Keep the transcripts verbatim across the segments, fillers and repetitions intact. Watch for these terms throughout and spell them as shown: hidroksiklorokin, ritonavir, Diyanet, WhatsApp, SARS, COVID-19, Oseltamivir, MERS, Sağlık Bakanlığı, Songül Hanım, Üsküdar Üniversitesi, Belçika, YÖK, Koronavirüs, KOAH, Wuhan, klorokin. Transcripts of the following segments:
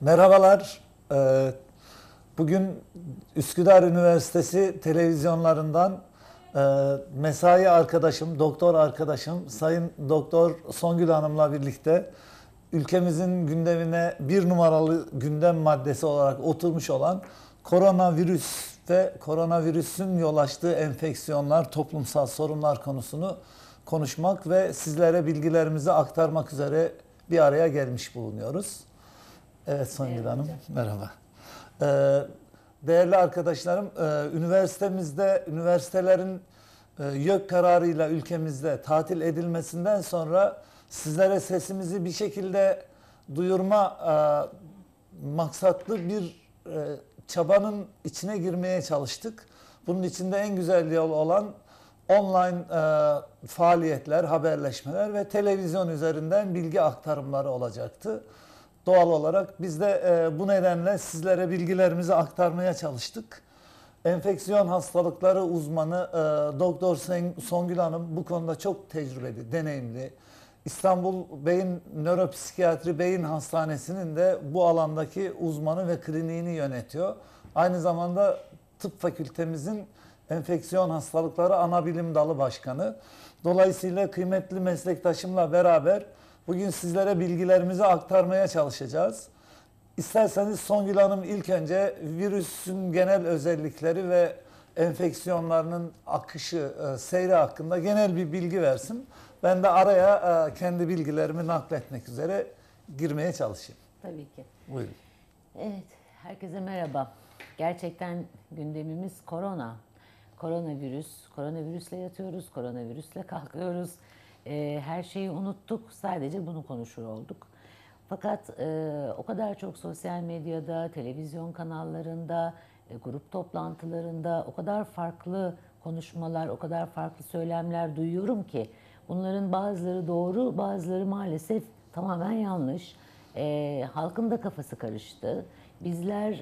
Merhabalar. Bugün Üsküdar Üniversitesi televizyonlarından mesai arkadaşım, doktor arkadaşım Sayın Doktor Songül Hanım'la birlikte ülkemizin gündemine bir numaralı gündem maddesi olarak oturmuş olan koronavirüs ve koronavirüsün yol açtığı enfeksiyonlar, toplumsal sorunlar konusunu konuşmak ve sizlere bilgilerimizi aktarmak üzere bir araya gelmiş bulunuyoruz. Evet Songül Hanım, merhaba. Değerli arkadaşlarım, üniversitemizde, üniversitelerin YÖK kararıyla ülkemizde tatil edilmesinden sonra sizlere sesimizi bir şekilde duyurma maksatlı bir çabanın içine girmeye çalıştık. Bunun içinde en güzel yol olan online faaliyetler, haberleşmeler ve televizyon üzerinden bilgi aktarımları olacaktı. Doğal olarak biz de e, bu nedenle sizlere bilgilerimizi aktarmaya çalıştık. Enfeksiyon hastalıkları uzmanı e, Doktor Songül Hanım bu konuda çok tecrübeli, deneyimli. İstanbul Beyin Nöropsikiyatri Beyin Hastanesi'nin de bu alandaki uzmanı ve kliniğini yönetiyor. Aynı zamanda tıp fakültemizin enfeksiyon hastalıkları ana bilim dalı başkanı. Dolayısıyla kıymetli meslektaşımla beraber bugün sizlere bilgilerimizi aktarmaya çalışacağız. İsterseniz Songül Hanım ilk önce virüsün genel özellikleri ve enfeksiyonlarının akışı, seyri hakkında genel bir bilgi versin. Ben de araya kendi bilgilerimi nakletmek üzere girmeye çalışayım. Tabii ki. Buyurun. Evet, herkese merhaba. Gerçekten gündemimiz korona. Koronavirüs, koronavirüsle yatıyoruz, koronavirüsle kalkıyoruz. Her şeyi unuttuk, sadece bunu konuşur olduk. Fakat o kadar çok sosyal medyada, televizyon kanallarında, grup toplantılarında o kadar farklı konuşmalar, o kadar farklı söylemler duyuyorum ki bunların bazıları doğru, bazıları maalesef tamamen yanlış. Halkın da kafası karıştı. Bizler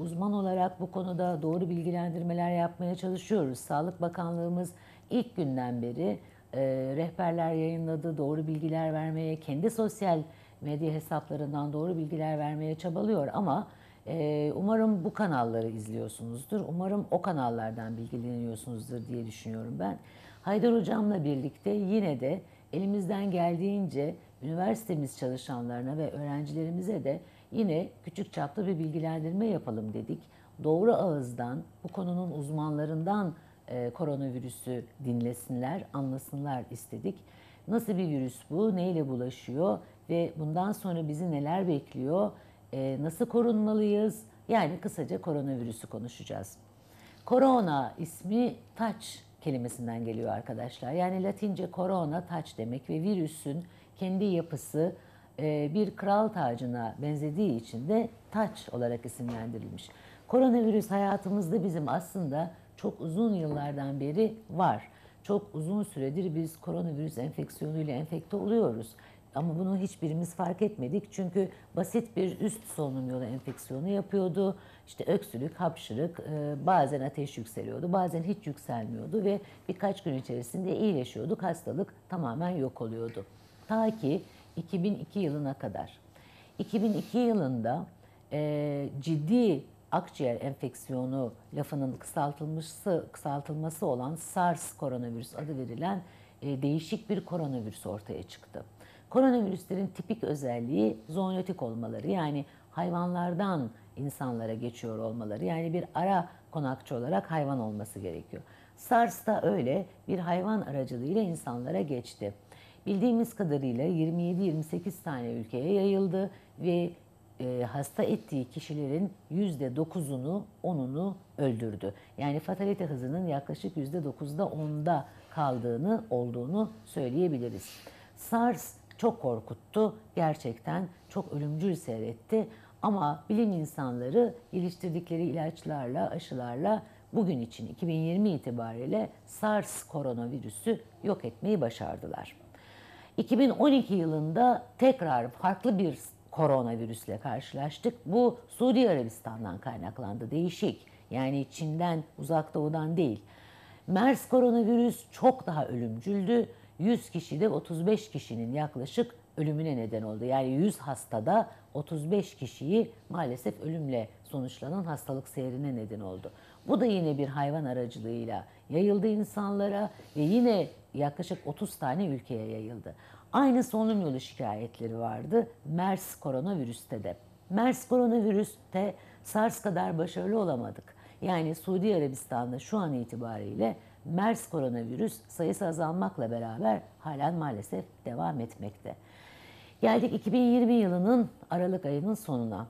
uzman olarak bu konuda doğru bilgilendirmeler yapmaya çalışıyoruz. Sağlık Bakanlığımız ilk günden beri E, rehberler yayınladı, doğru bilgiler vermeye, kendi sosyal medya hesaplarından doğru bilgiler vermeye çabalıyor ama e, umarım bu kanalları izliyorsunuzdur, umarım o kanallardan bilgileniyorsunuzdur diye düşünüyorum ben. Haydar Hocam'la birlikte yine de elimizden geldiğince üniversitemiz çalışanlarına ve öğrencilerimize de yine küçük çaplı bir bilgilendirme yapalım dedik. Doğru ağızdan, bu konunun uzmanlarından koronavirüsü dinlesinler, anlasınlar istedik. Nasıl bir virüs bu, neyle bulaşıyor ve bundan sonra bizi neler bekliyor, nasıl korunmalıyız? Yani kısaca koronavirüsü konuşacağız. Korona ismi taç kelimesinden geliyor arkadaşlar. Yani Latince korona taç demek ve virüsün kendi yapısı bir kral tacına benzediği için de taç olarak isimlendirilmiş. Koronavirüs hayatımızda bizim aslında çok uzun yıllardan beri var. Çok uzun süredir biz koronavirüs enfeksiyonuyla enfekte oluyoruz. Ama bunu hiçbirimiz fark etmedik. Çünkü basit bir üst solunum yolu enfeksiyonu yapıyordu. İşte öksürük, hapşırık, bazen ateş yükseliyordu, bazen hiç yükselmiyordu ve birkaç gün içerisinde iyileşiyorduk. Hastalık tamamen yok oluyordu. Ta ki iki bin iki yılına kadar. iki bin iki yılında e, ciddi akciğer enfeksiyonu lafının kısaltılması, kısaltılması olan SARS koronavirüs adı verilen e, değişik bir koronavirüs ortaya çıktı. Koronavirüslerin tipik özelliği zoonotik olmaları, yani hayvanlardan insanlara geçiyor olmaları, yani bir ara konakçı olarak hayvan olması gerekiyor. SARS da öyle bir hayvan aracılığıyla insanlara geçti. Bildiğimiz kadarıyla yirmi yedi yirmi sekiz tane ülkeye yayıldı ve hasta ettiği kişilerin yüzde dokuzunu, onunu öldürdü. Yani fatalite hızının yaklaşık yüzde dokuzda onda kaldığını, olduğunu söyleyebiliriz. SARS çok korkuttu. Gerçekten çok ölümcül seyretti. Ama bilim insanları geliştirdikleri ilaçlarla, aşılarla bugün için iki bin yirmi itibariyle SARS koronavirüsü yok etmeyi başardılar. iki bin on iki yılında tekrar farklı bir koronavirüsle karşılaştık. Bu Suudi Arabistan'dan kaynaklandı. Değişik. Yani Çin'den, Uzak Doğu'dan değil. MERS koronavirüs çok daha ölümcüldü. yüz kişide otuz beş kişinin yaklaşık ölümüne neden oldu. Yani yüz hastada otuz beş kişiyi maalesef ölümle sonuçlanan hastalık seyrine neden oldu. Bu da yine bir hayvan aracılığıyla yayıldı insanlara ve yine yaklaşık otuz tane ülkeye yayıldı. Aynı solunum yolu şikayetleri vardı MERS koronavirüste de. MERS koronavirüste SARS kadar başarılı olamadık. Yani Suudi Arabistan'da şu an itibariyle MERS koronavirüs sayısı azalmakla beraber halen maalesef devam etmekte. Geldik iki bin yirmi yılının Aralık ayının sonuna.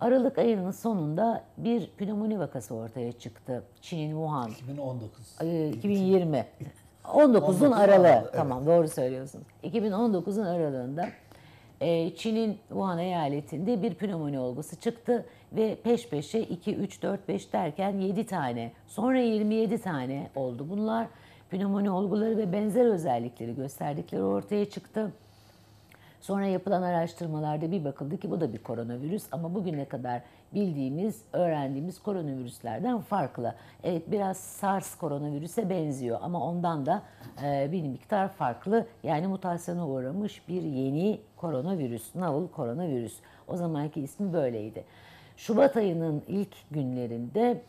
Aralık ayının sonunda bir pnömoni vakası ortaya çıktı. Çin'in Wuhan. iki bin on dokuz. E, iki bin yirmi. on dokuzun aralığı. Evet. Tamam, doğru söylüyorsunuz. iki bin on dokuzun aralığında e, Çin'in Wuhan eyaletinde bir pnömoni olgusu çıktı ve peş peşe iki, üç, dört, beş derken yedi tane, sonra yirmi yedi tane oldu bunlar. Pnömoni olguları ve benzer özellikleri gösterdikleri ortaya çıktı. Sonra yapılan araştırmalarda bir bakıldı ki bu da bir koronavirüs ama bugüne kadar bildiğimiz, öğrendiğimiz koronavirüslerden farklı. Evet, biraz SARS koronavirüse benziyor ama ondan da bir miktar farklı. Yani mutasyona uğramış bir yeni koronavirüs, novel koronavirüs. O zamanki ismi böyleydi. Şubat ayının ilk günlerinde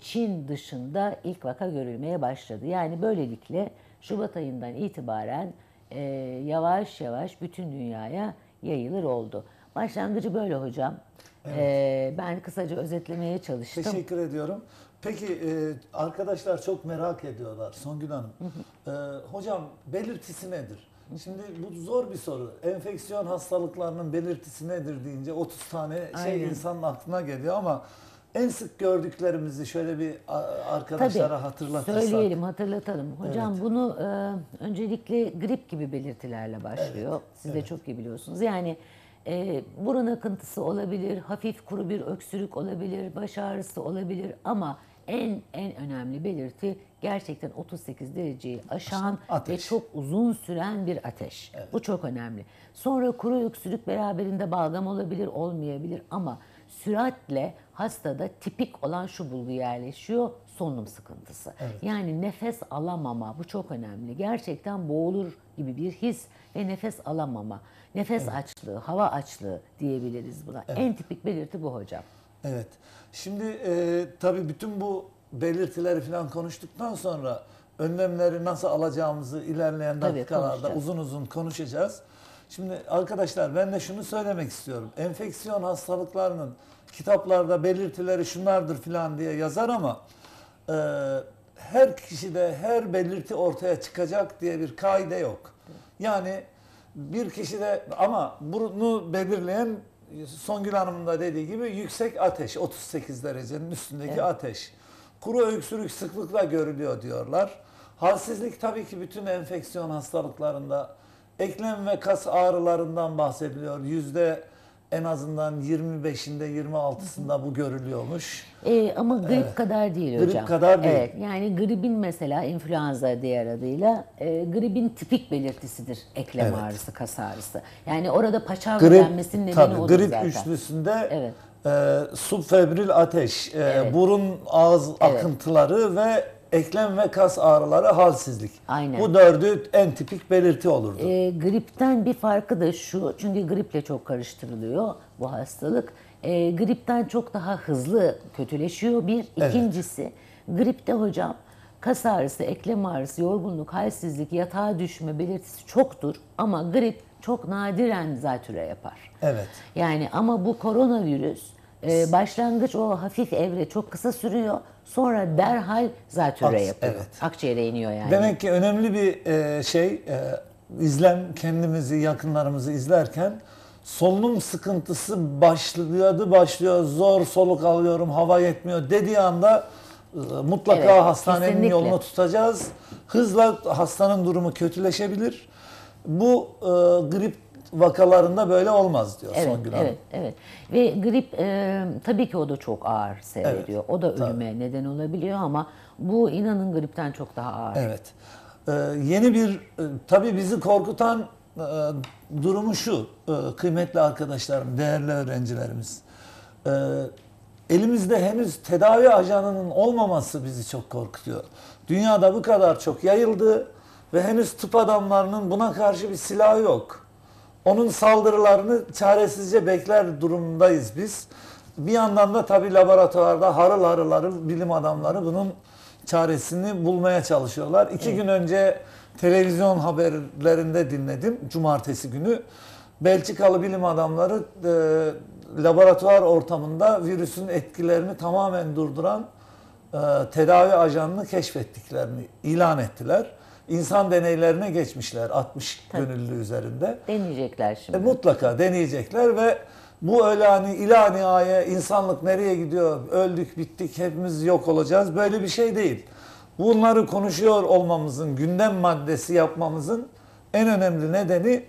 Çin dışında ilk vaka görülmeye başladı. Yani böylelikle Şubat ayından itibaren Ee, yavaş yavaş bütün dünyaya yayılır oldu. Başlangıcı böyle hocam. Evet. Ee, ben kısaca özetlemeye çalıştım. Teşekkür ediyorum. Peki e, arkadaşlar çok merak ediyorlar Songül Hanım. ee, hocam belirtisi nedir? Şimdi bu zor bir soru. Enfeksiyon hastalıklarının belirtisi nedir deyince otuz tane şey Aynen. insanın aklına geliyor ama en sık gördüklerimizi şöyle bir arkadaşlara Tabii, hatırlatırsak. Söyleyelim, hatırlatalım. Hocam evet. bunu e, öncelikle grip gibi belirtilerle başlıyor. Evet, Siz evet. de çok iyi biliyorsunuz. Yani e, burun akıntısı olabilir, hafif kuru bir öksürük olabilir, baş ağrısı olabilir ama en en önemli belirti gerçekten otuz sekiz dereceyi aşan ateş. Ve çok uzun süren bir ateş. Evet. Bu çok önemli. Sonra kuru öksürük beraberinde balgam olabilir, olmayabilir ama süratle hastada tipik olan şu bulgu yerleşiyor, solunum sıkıntısı. Evet. Yani nefes alamama, bu çok önemli. Gerçekten boğulur gibi bir his ve nefes alamama, nefes evet. açlığı, hava açlığı diyebiliriz buna. Evet. En tipik belirti bu hocam. Evet, şimdi e, tabii bütün bu belirtileri falan konuştuktan sonra önlemleri nasıl alacağımızı ilerleyen dakikalarda uzun uzun konuşacağız. Şimdi arkadaşlar ben de şunu söylemek istiyorum. Enfeksiyon hastalıklarının kitaplarda belirtileri şunlardır filan diye yazar ama e, her kişide her belirti ortaya çıkacak diye bir kaide yok. Yani bir kişide ama bunu belirleyen Songül Hanım'ın da dediği gibi yüksek ateş, otuz sekiz derecenin üstündeki evet. ateş. Kuru öksürük sıklıkla görülüyor diyorlar. Halsizlik tabii ki bütün enfeksiyon hastalıklarında. Eklem ve kas ağrılarından bahsediliyor. Yüzde en azından yirmi beşinde yirmi altısında bu görülüyormuş. E, ama grip evet. kadar değil grip hocam. Kadar değil. Evet, yani gripin mesela influenza diğer adıyla e, gripin tipik belirtisidir eklem evet. ağrısı, kas ağrısı. Yani orada paçavra denmesinin nedeni tabii, odur grip zaten. Grip üçlüsünde evet. e, subfebril ateş, e, evet. burun ağız evet. akıntıları ve eklem ve kas ağrıları, halsizlik. Aynen. Bu dördü en tipik belirti olurdu. E, gripten bir farkı da şu, çünkü griple çok karıştırılıyor bu hastalık. E, gripten çok daha hızlı kötüleşiyor bir. İkincisi evet. gripte hocam kas ağrısı, eklem ağrısı, yorgunluk, halsizlik, yatağa düşme belirtisi çoktur ama grip çok nadiren zatüre yapar. Evet. Yani ama bu koronavirüs e, başlangıç o hafif evre çok kısa sürüyor. Sonra derhal zatüre yapıyor. Evet. Akciğere iniyor yani. Demek ki önemli bir şey, izlem, kendimizi, yakınlarımızı izlerken solunum sıkıntısı başlıyordu, başlıyor, zor soluk alıyorum, hava yetmiyor dediği anda mutlaka evet, hastanenin kesinlikle. Yolunu tutacağız. Hızla hastanın durumu kötüleşebilir. Bu grip vakalarında böyle olmaz diyor evet, Songül Hanım. Evet, evet. Ve grip e, tabii ki o da çok ağır seyrediyor. Evet, o da ölüme tabii. neden olabiliyor ama bu inanın gripten çok daha ağır. Evet. Ee, yeni bir e, tabii bizi korkutan e, durumu şu e, kıymetli arkadaşlarım, değerli öğrencilerimiz. E, elimizde henüz tedavi ajanının olmaması bizi çok korkutuyor. Dünyada bu kadar çok yayıldı. Ve henüz tıp adamlarının buna karşı bir silahı yok. Onun saldırılarını çaresizce bekler durumdayız biz. Bir yandan da tabii laboratuvarda harıl harıl harıl bilim adamları bunun çaresini bulmaya çalışıyorlar. İki evet. gün önce televizyon haberlerinde dinledim, cumartesi günü. Belçikalı bilim adamları e, laboratuvar ortamında virüsün etkilerini tamamen durduran e, tedavi ajanını keşfettiklerini ilan ettiler. İnsan deneylerine geçmişler altmış tabii. gönüllü üzerinde. Deneyecekler şimdi. E, mutlaka deneyecekler ve bu öyle hani ila nihaya insanlık nereye gidiyor, öldük bittik hepimiz yok olacağız, böyle bir şey değil. Bunları konuşuyor olmamızın, gündem maddesi yapmamızın en önemli nedeni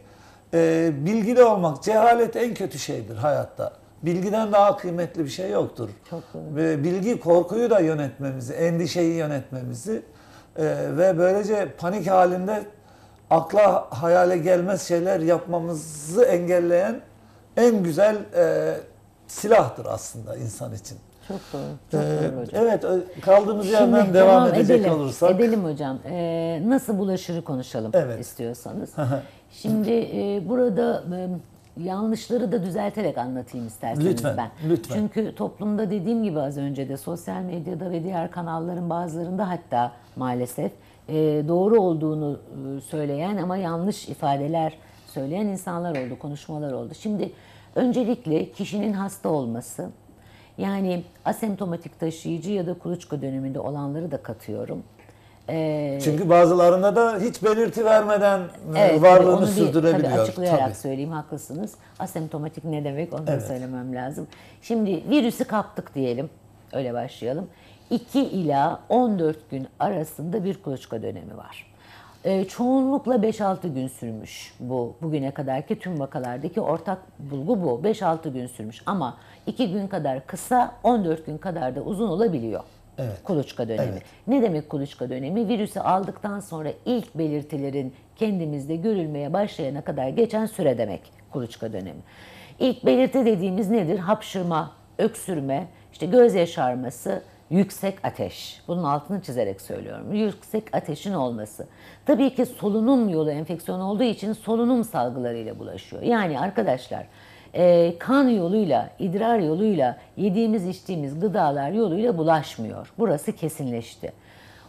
e, bilgili olmak. Cehalet en kötü şeydir hayatta. Bilgiden daha kıymetli bir şey yoktur. Çok doğru. Bilgi korkuyu da yönetmemizi, endişeyi yönetmemizi e, ve böylece panik halinde akla hayale gelmez şeyler yapmamızı engelleyen en güzel e, silahtır aslında insan için. Çok doğru. Çok ee, doğru hocam. Evet, kaldığımız Şimdi yerden devam edecek edelim, olursak. Edelim hocam. Ee, nasıl bulaşırı konuşalım evet. istiyorsanız. Şimdi e, burada e, yanlışları da düzelterek anlatayım isterseniz lütfen, ben. Lütfen. Çünkü toplumda dediğim gibi az önce de sosyal medyada ve diğer kanalların bazılarında hatta maalesef e, doğru olduğunu söyleyen ama yanlış ifadeler söyleyen insanlar oldu, konuşmalar oldu. Şimdi öncelikle kişinin hasta olması, yani asemptomatik taşıyıcı ya da kuluçka döneminde olanları da katıyorum. Ee, Çünkü bazılarında da hiç belirti vermeden evet, varlığını sürdürebiliyor. Tabii açıklayarak tabii. söyleyeyim, haklısınız. Asemptomatik ne demek onu evet. söylemem lazım. Şimdi virüsü kaptık diyelim, öyle başlayalım. iki ila on dört gün arasında bir kuluçka dönemi var. Ee, çoğunlukla beş altı gün sürmüş bu. Bugüne kadarki tüm vakalardaki ortak bulgu bu. beş altı gün sürmüş ama iki gün kadar kısa, on dört gün kadar da uzun olabiliyor evet. kuluçka dönemi. Evet. Ne demek kuluçka dönemi? Virüsü aldıktan sonra ilk belirtilerin kendimizde görülmeye başlayana kadar geçen süre demek kuluçka dönemi. İlk belirti dediğimiz nedir? Hapşırma, öksürme, işte göz yaşarması, yüksek ateş. Bunun altını çizerek söylüyorum. Yüksek ateşin olması. Tabii ki solunum yolu enfeksiyonu olduğu için solunum salgılarıyla bulaşıyor. Yani arkadaşlar kan yoluyla, idrar yoluyla, yediğimiz içtiğimiz gıdalar yoluyla bulaşmıyor. Burası kesinleşti.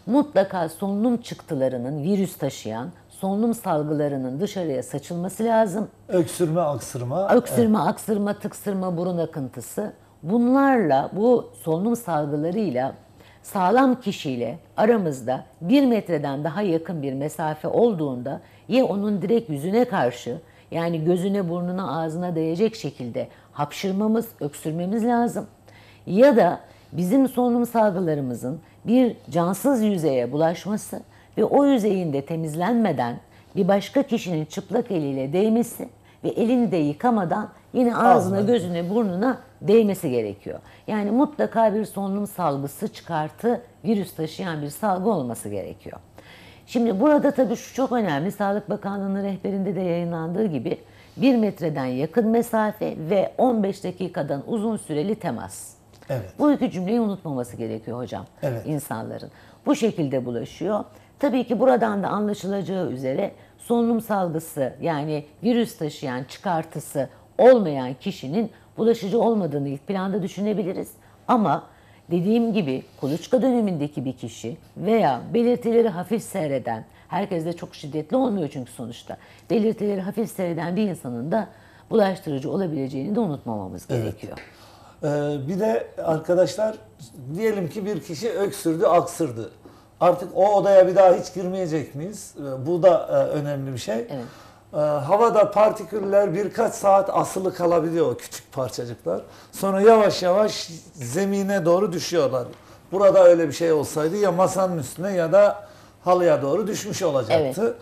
Mutlaka solunum çıktılarının, virüs taşıyan solunum salgılarının dışarıya saçılması lazım. Öksürme, aksırma. Öksürme, evet. aksırma, tıksırma, burun akıntısı. Bunlarla, bu solunum salgılarıyla sağlam kişiyle aramızda bir metreden daha yakın bir mesafe olduğunda ya onun direkt yüzüne karşı, yani gözüne, burnuna, ağzına değecek şekilde hapşırmamız, öksürmemiz lazım. Ya da bizim solunum salgılarımızın bir cansız yüzeye bulaşması ve o yüzeyin de temizlenmeden bir başka kişinin çıplak eliyle değmesi ve elini de yıkamadan yine ağzına, ağzına, gözüne, burnuna değmesi gerekiyor. Yani mutlaka bir solunum salgısı çıkartı, virüs taşıyan bir salgı olması gerekiyor. Şimdi burada tabii şu çok önemli, Sağlık Bakanlığı'nın rehberinde de yayınlandığı gibi bir metreden yakın mesafe ve on beş dakikadan uzun süreli temas. Evet. Bu iki cümleyi unutmaması gerekiyor hocam evet. insanların. Bu şekilde bulaşıyor. Tabii ki buradan da anlaşılacağı üzere solunum salgısı, yani virüs taşıyan çıkartısı olmayan kişinin bulaşıcı olmadığını ilk planda düşünebiliriz. Ama dediğim gibi kuluçka dönemindeki bir kişi veya belirtileri hafif seyreden, herkes de çok şiddetli olmuyor çünkü sonuçta, belirtileri hafif seyreden bir insanın da bulaştırıcı olabileceğini de unutmamamız evet. gerekiyor. Ee, bir de arkadaşlar, diyelim ki bir kişi öksürdü, aksırdı. Artık o odaya bir daha hiç girmeyecek miyiz? Bu da önemli bir şey. Evet. Havada partiküller birkaç saat asılı kalabiliyor, küçük parçacıklar. Sonra yavaş yavaş zemine doğru düşüyorlar. Burada öyle bir şey olsaydı ya masanın üstüne ya da halıya doğru düşmüş olacaktı. Evet.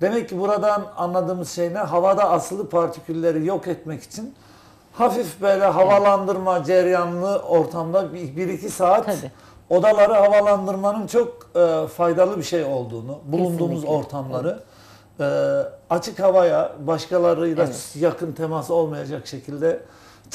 Demek ki buradan anladığımız şey ne? Havada asılı partikülleri yok etmek için hafif böyle havalandırma evet. cereyanlı ortamda bir iki saat Tabii. odaları havalandırmanın çok e, faydalı bir şey olduğunu, bulunduğumuz Kesinlikle. ortamları evet. E, açık havaya, başkalarıyla evet. yakın temas olmayacak şekilde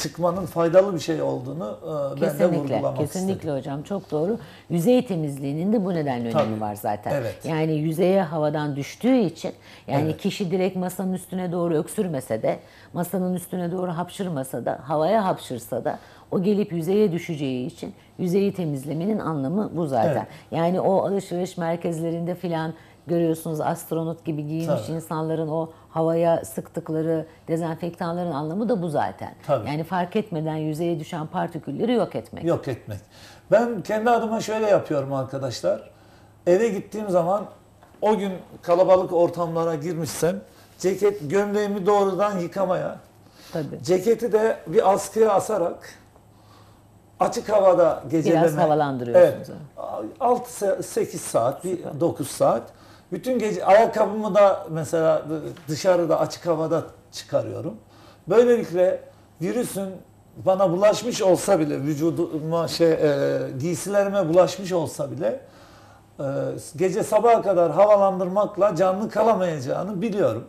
çıkmanın faydalı bir şey olduğunu e, ben de vurgulamak istedim. Kesinlikle hocam, çok doğru. Yüzey temizliğinin de bu nedenle Tabii. önemi var zaten. Evet. Yani yüzeye havadan düştüğü için yani evet. kişi direkt masanın üstüne doğru öksürmese de, masanın üstüne doğru hapşırmasa da, havaya hapşırsa da o gelip yüzeye düşeceği için yüzeyi temizlemenin anlamı bu zaten. Evet. Yani o alışveriş merkezlerinde filan görüyorsunuz astronot gibi giyinmiş Tabii. insanların o havaya sıktıkları dezenfektanların anlamı da bu zaten. Tabii. Yani fark etmeden yüzeye düşen partikülleri yok etmek. Yok etmek. Ben kendi adıma şöyle yapıyorum arkadaşlar. Eve gittiğim zaman o gün kalabalık ortamlara girmişsem ceket gömleğimi doğrudan yıkamaya, Tabii. ceketi de bir askıya asarak açık havada geceleme. Biraz havalandırıyorsunuz. Evet, altı sekiz saat, Süper. dokuz saat. Bütün gece ayakkabımı da mesela dışarıda açık havada çıkarıyorum. Böylelikle virüsün bana bulaşmış olsa bile, vücuduma şey e, giysilerime bulaşmış olsa bile e, gece sabaha kadar havalandırmakla canlı kalamayacağını biliyorum.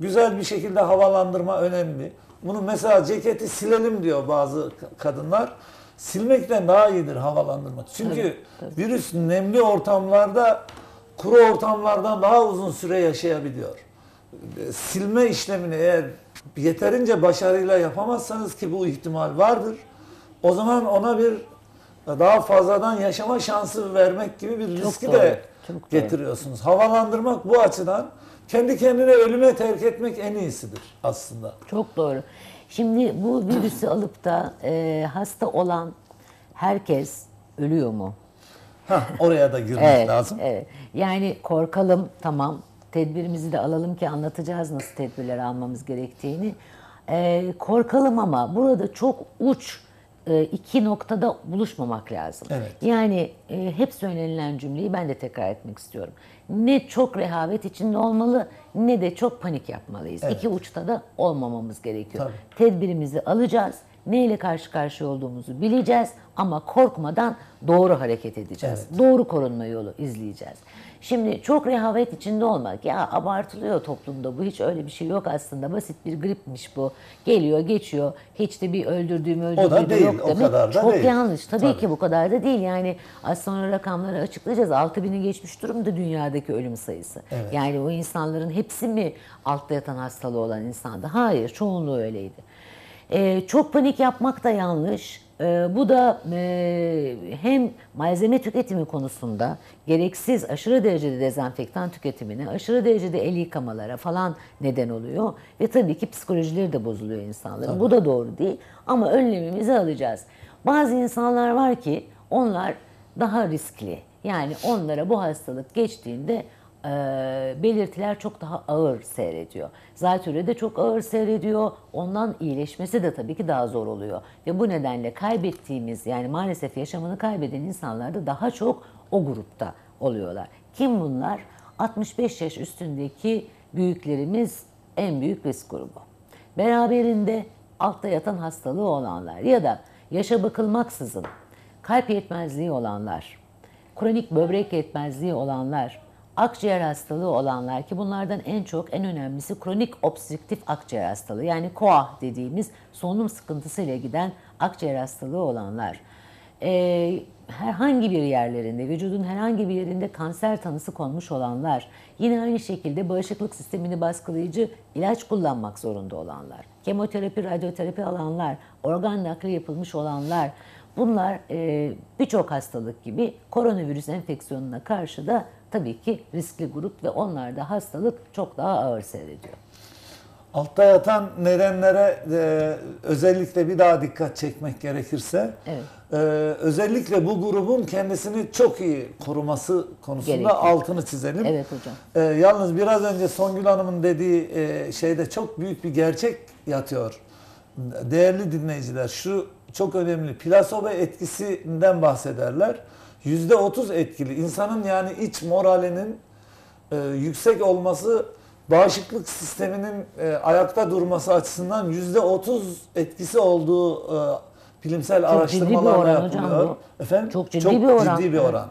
Güzel bir şekilde havalandırma önemli. Bunu mesela ceketi silelim diyor bazı kadınlar. Silmekten daha iyidir havalandırmak. Çünkü evet, evet. virüs nemli ortamlarda kuru ortamlardan daha uzun süre yaşayabiliyor. Silme işlemini eğer yeterince başarıyla yapamazsanız ki bu ihtimal vardır, o zaman ona bir daha fazladan yaşama şansı vermek gibi bir riski çok de doğru, getiriyorsunuz. Doğru. Havalandırmak bu açıdan kendi kendine ölüme terk etmek en iyisidir aslında. Çok doğru. Şimdi bu virüsü alıp da e, hasta olan herkes ölüyor mu? Heh, oraya da girmek evet, lazım. Evet. Yani korkalım, tamam, tedbirimizi de alalım ki anlatacağız nasıl tedbirler almamız gerektiğini. E, korkalım ama burada çok uç e, iki noktada buluşmamak lazım. Evet. Yani e, hep söylenilen cümleyi ben de tekrar etmek istiyorum. Ne çok rehavet içinde olmalı ne de çok panik yapmalıyız. Evet. İki uçta da olmamamız gerekiyor. Tabii. Tedbirimizi alacağız. Neyle karşı karşıya olduğumuzu bileceğiz ama korkmadan doğru hareket edeceğiz. Evet. Doğru korunma yolu izleyeceğiz. Şimdi çok rehavet içinde olmak, ya abartılıyor toplumda bu, hiç öyle bir şey yok aslında, basit bir gripmiş bu. Geliyor geçiyor, hiç de bir öldürdüğüm öldürdüğüm değil, yok demek çok değil. yanlış. Tabii, Tabii ki bu kadar da değil yani, az sonra rakamları açıklayacağız. altı bini geçmiş durumda dünyadaki ölüm sayısı. Evet. Yani o insanların hepsi mi altta yatan hastalığı olan insandı? Hayır, çoğunluğu öyleydi. Ee, çok panik yapmak da yanlış. Ee, bu da e, hem malzeme tüketimi konusunda gereksiz aşırı derecede dezenfektan tüketimine, aşırı derecede el yıkamalara falan neden oluyor. Ve tabii ki psikolojileri de bozuluyor insanların. Tabii. Bu da doğru değil ama önlemimizi alacağız. Bazı insanlar var ki onlar daha riskli. Yani onlara bu hastalık geçtiğinde E, belirtiler çok daha ağır seyrediyor. Zatürre de çok ağır seyrediyor. Ondan iyileşmesi de tabii ki daha zor oluyor. Ve bu nedenle kaybettiğimiz, yani maalesef yaşamını kaybeden insanlar da daha çok o grupta oluyorlar. Kim bunlar? altmış beş yaş üstündeki büyüklerimiz en büyük risk grubu. Beraberinde altta yatan hastalığı olanlar ya da yaşa bakılmaksızın kalp yetmezliği olanlar, kronik böbrek yetmezliği olanlar, akciğer hastalığı olanlar ki bunlardan en çok, en önemlisi kronik obstrüktif akciğer hastalığı, yani KOAH dediğimiz solunum sıkıntısıyla giden akciğer hastalığı olanlar, ee, herhangi bir yerlerinde, vücudun herhangi bir yerinde kanser tanısı konmuş olanlar, yine aynı şekilde bağışıklık sistemini baskılayıcı ilaç kullanmak zorunda olanlar, kemoterapi, radyoterapi alanlar, organ nakli yapılmış olanlar, bunlar e, birçok hastalık gibi koronavirüs enfeksiyonuna karşı da tabii ki riskli grup ve onlarda hastalık çok daha ağır seyrediyor. Altta yatan nedenlere e, özellikle bir daha dikkat çekmek gerekirse, evet. e, özellikle bu grubun kendisini çok iyi koruması konusunda gerekir. Altını çizelim. Evet hocam. E, yalnız biraz önce Songül Hanım'ın dediği e, şeyde çok büyük bir gerçek yatıyor. Değerli dinleyiciler, şu çok önemli, plasebo etkisinden bahsederler. yüzde otuz etkili. İnsanın yani iç moralinin e, yüksek olması, bağışıklık sisteminin e, ayakta durması açısından yüzde otuz etkisi olduğu e, bilimsel çok araştırmalarla yapılıyor. Efendim, çok ciddi, çok bir, ciddi oran. bir oran.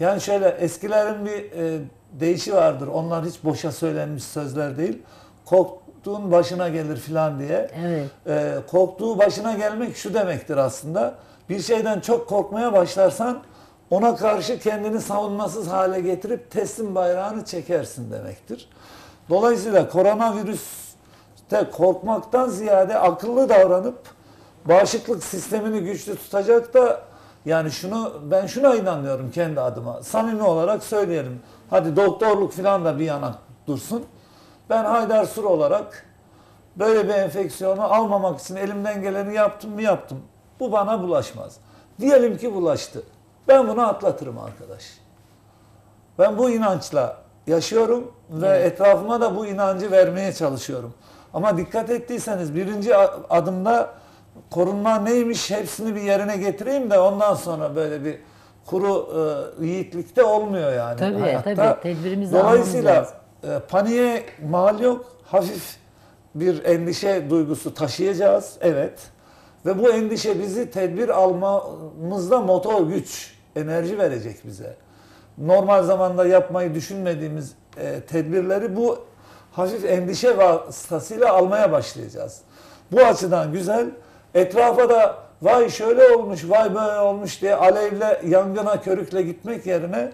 Yani şöyle, eskilerin bir e, deyişi vardır. Onlar hiç boşa söylenmiş sözler değil. Kork, korktuğun başına gelir filan diye. Evet. E, korktuğu başına gelmek şu demektir aslında. Bir şeyden çok korkmaya başlarsan ona karşı kendini savunmasız hale getirip teslim bayrağını çekersin demektir. Dolayısıyla koronavirüste korkmaktan ziyade akıllı davranıp bağışıklık sistemini güçlü tutacak da, yani şunu ben şuna inanıyorum kendi adıma. Samimi olarak söyleyelim. Hadi doktorluk filan da bir yana dursun. Ben Haydarsur olarak böyle bir enfeksiyonu almamak için elimden geleni yaptım mı yaptım. Bu bana bulaşmaz. Diyelim ki bulaştı. Ben bunu atlatırım arkadaş. Ben bu inançla yaşıyorum ve evet, etrafıma da bu inancı vermeye çalışıyorum. Ama dikkat ettiyseniz birinci adımda korunma neymiş hepsini bir yerine getireyim de ondan sonra böyle bir kuru e, yiğitlikte olmuyor yani. Tabii hayatta. Tabii tedbirimizi dolayısıyla almamız lazım. E, paniğe mal yok. Hafif bir endişe duygusu taşıyacağız. Evet. Ve bu endişe bizi tedbir almamızda motor güç, enerji verecek bize. Normal zamanda yapmayı düşünmediğimiz e, tedbirleri bu hafif endişe vasıtasıyla almaya başlayacağız. Bu açıdan güzel. Etrafa da vay şöyle olmuş, vay böyle olmuş diye alevle, yangına, körükle gitmek yerine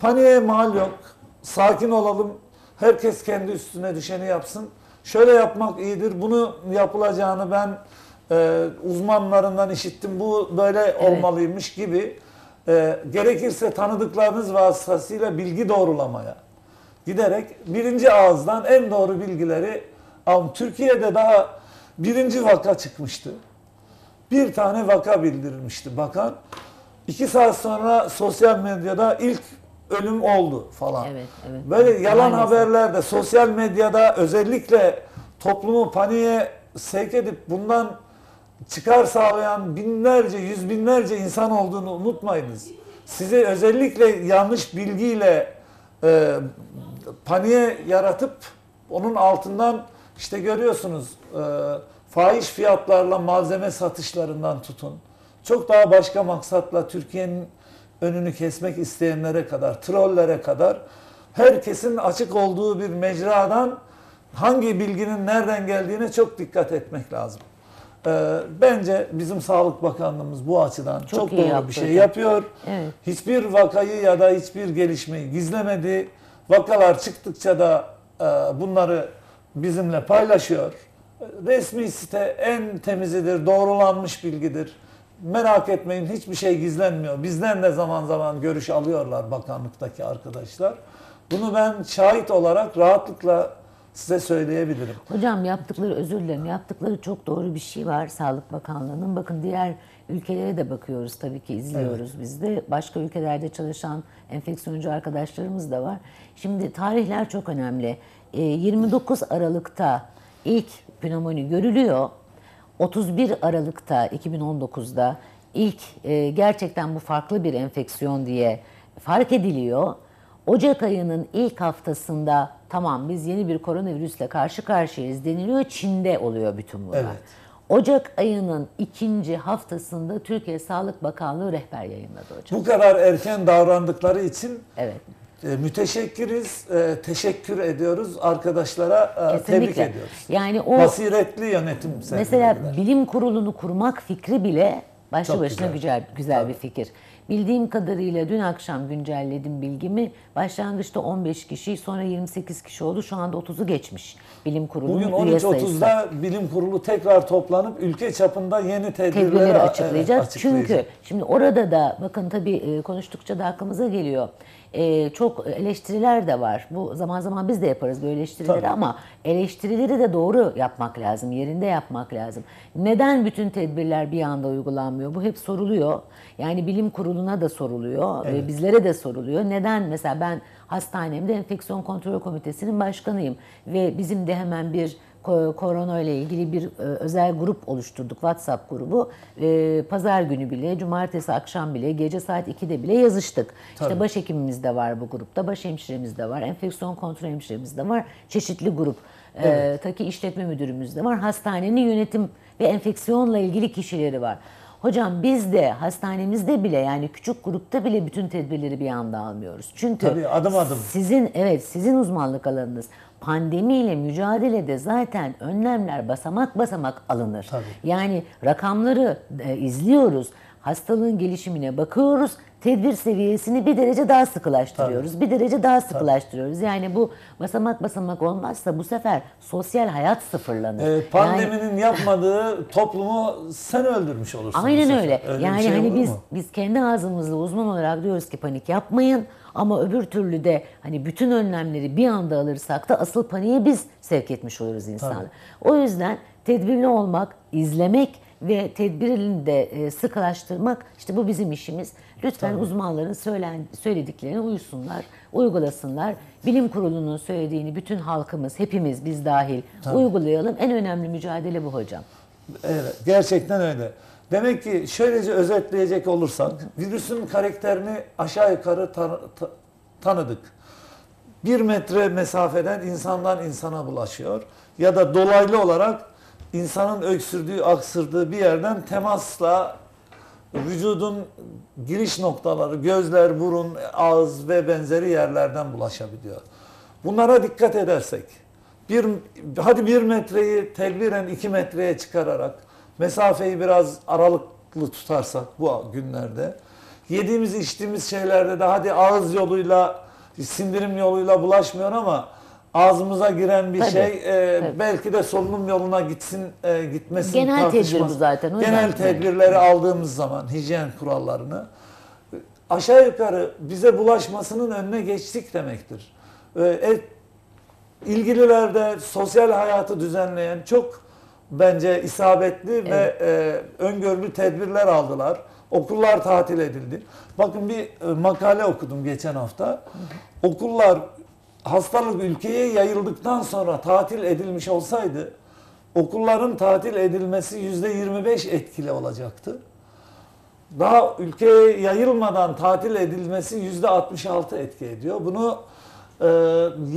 paniğe mal yok. Sakin olalım. Herkes kendi üstüne düşeni yapsın. Şöyle yapmak iyidir. Bunu yapılacağını ben e, uzmanlarından işittim. Bu böyle evet, olmalıymış gibi. E, gerekirse tanıdıklarınız vasıtasıyla bilgi doğrulamaya giderek birinci ağızdan en doğru bilgileri alın. Türkiye'de daha birinci vaka çıkmıştı. Bir tane vaka bildirilmişti bakan. İki saat sonra sosyal medyada ilk ölüm oldu falan. Evet, evet. Böyle yalan haberler de sosyal medyada özellikle toplumu paniğe sevk edip bundan çıkar sağlayan binlerce, yüz binlerce insan olduğunu unutmayınız. Sizi özellikle yanlış bilgiyle e, paniğe yaratıp onun altından işte görüyorsunuz e, fahiş fiyatlarla malzeme satışlarından tutun. Çok daha başka maksatla Türkiye'nin önünü kesmek isteyenlere kadar, trollere kadar herkesin açık olduğu bir mecradan hangi bilginin nereden geldiğine çok dikkat etmek lazım. Bence bizim Sağlık Bakanlığımız bu açıdan çok, çok doğru yaptı, bir şey yapıyor. Evet. Hiçbir vakayı ya da hiçbir gelişmeyi gizlemedi. Vakalar çıktıkça da bunları bizimle paylaşıyor. Resmi site en temizidir, doğrulanmış bilgidir. Merak etmeyin, hiçbir şey gizlenmiyor. Bizden de zaman zaman görüş alıyorlar bakanlıktaki arkadaşlar. Bunu ben şahit olarak rahatlıkla size söyleyebilirim. Hocam yaptıkları, özür dilerim, yaptıkları çok doğru bir şey var Sağlık Bakanlığı'nın. Bakın diğer ülkelere de bakıyoruz tabii ki, izliyoruz evet, biz de. Başka ülkelerde çalışan enfeksiyoncu arkadaşlarımız da var. Şimdi tarihler çok önemli. yirmi dokuz Aralık'ta ilk pnömoni görülüyor. otuz bir Aralık'ta iki bin on dokuzda ilk gerçekten bu farklı bir enfeksiyon diye fark ediliyor. Ocak ayının ilk haftasında tamam biz yeni bir koronavirüsle karşı karşıyayız deniliyor. Çin'de oluyor bütün bunlar. Evet. Ocak ayının ikinci haftasında Türkiye Sağlık Bakanlığı rehber yayınladı hocam. Bu kadar erken davrandıkları için evet, e, müteşekkiriz, e, teşekkür ediyoruz arkadaşlara, e, tebrik ediyoruz. Yani o basiretli yönetim. Mesela bilim kurulunu kurmak fikri bile başlı çok başına güzel, güzel, güzel evet, bir fikir. Bildiğim kadarıyla dün akşam güncelledim bilgimi. Başlangıçta on beş kişi, sonra yirmi sekiz kişi oldu. Şu anda otuzu geçmiş bilim kurulunun üye sayısı. Bugün on üç otuzda bilim kurulu tekrar toplanıp ülke çapında yeni tedbirleri, tedbirleri açıklayacağız. Evet, çünkü şimdi orada da bakın tabii konuştukça da aklımıza geliyor. Ee, çok eleştiriler de var. Bu zaman zaman biz de yaparız bu eleştirileri tabii, ama eleştirileri de doğru yapmak lazım. Yerinde yapmak lazım. Neden bütün tedbirler bir anda uygulanmıyor? Bu hep soruluyor. Yani bilim kuruluna da soruluyor. Evet. Ve bizlere de soruluyor. Neden? Mesela ben hastanemde enfeksiyon kontrol komitesinin başkanıyım. Ve bizim de hemen bir korona ile ilgili bir özel grup oluşturduk. WhatsApp grubu. Pazar günü bile, cumartesi akşam bile, gece saat ikide bile yazıştık. Tabii. İşte başhekimimiz de var bu grupta, başhemşiremiz de var, enfeksiyon kontrol hemşiremiz de var. Çeşitli grup. Evet. Taki işletme müdürümüz de var. Hastanenin yönetim ve enfeksiyonla ilgili kişileri var. Hocam biz de hastanemizde bile, yani küçük grupta bile bütün tedbirleri bir anda almıyoruz. Çünkü tabii, adım adım. Sizin evet sizin uzmanlık alanınız. Pandemiyle mücadelede zaten önlemler basamak basamak alınır. Tabii. Yani rakamları e, izliyoruz. Hastalığın gelişimine bakıyoruz. Tedbir seviyesini bir derece daha sıkılaştırıyoruz. Tabii. Bir derece daha sıkılaştırıyoruz. Tabii. Yani bu basamak basamak olmazsa bu sefer sosyal hayat sıfırlanır. Ee, pandeminin yani... yapmadığı toplumu sen öldürmüş olursun. Aynen öyle. öyle. Yani şey hani biz mu? biz kendi ağzımızla uzman olarak diyoruz ki panik yapmayın. Ama öbür türlü de hani bütün önlemleri bir anda alırsak da asıl paniğe biz sevk etmiş oluruz insanı. O yüzden tedbirli olmak, izlemek ve tedbirini de sıkılaştırmak, işte bu bizim işimiz. Lütfen Tabii. uzmanların söylen, söylediklerine uysunlar, uygulasınlar. Bilim kurulunun söylediğini bütün halkımız, hepimiz biz dahil Tabii. uygulayalım. En önemli mücadele bu hocam. Evet, gerçekten öyle. Demek ki şöylece özetleyecek olursak, virüsün karakterini aşağı yukarı tan- ta- tanıdık. Bir metre mesafeden insandan insana bulaşıyor ya da dolaylı olarak insanın öksürdüğü, aksırdığı bir yerden temasla vücudun giriş noktaları, gözler, burun, ağız ve benzeri yerlerden bulaşabiliyor. Bunlara dikkat edersek, bir, hadi bir metreyi tedbiren iki metreye çıkararak, mesafeyi biraz aralıklı tutarsak bu günlerde, yediğimiz, içtiğimiz şeylerde de hadi ağız yoluyla, sindirim yoluyla bulaşmıyor ama ağzımıza giren bir tabii, şey e, tabii. belki de solunum yoluna gitsin e, gitmesin genel tartışması. Genel tedbir zaten. O genel tedbirleri yani. Aldığımız zaman hijyen kurallarını aşağı yukarı bize bulaşmasının önüne geçtik demektir. E, ilgililer de sosyal hayatı düzenleyen çok bence isabetli evet. ve e, öngörülü tedbirler aldılar. Okullar tatil edildi. Bakın bir e, makale okudum geçen hafta. Okullar hastalık ülkeye yayıldıktan sonra tatil edilmiş olsaydı okulların tatil edilmesi yüzde yirmi beş etkili olacaktı. Daha ülkeye yayılmadan tatil edilmesi yüzde altmış altı etki ediyor. Bunu e,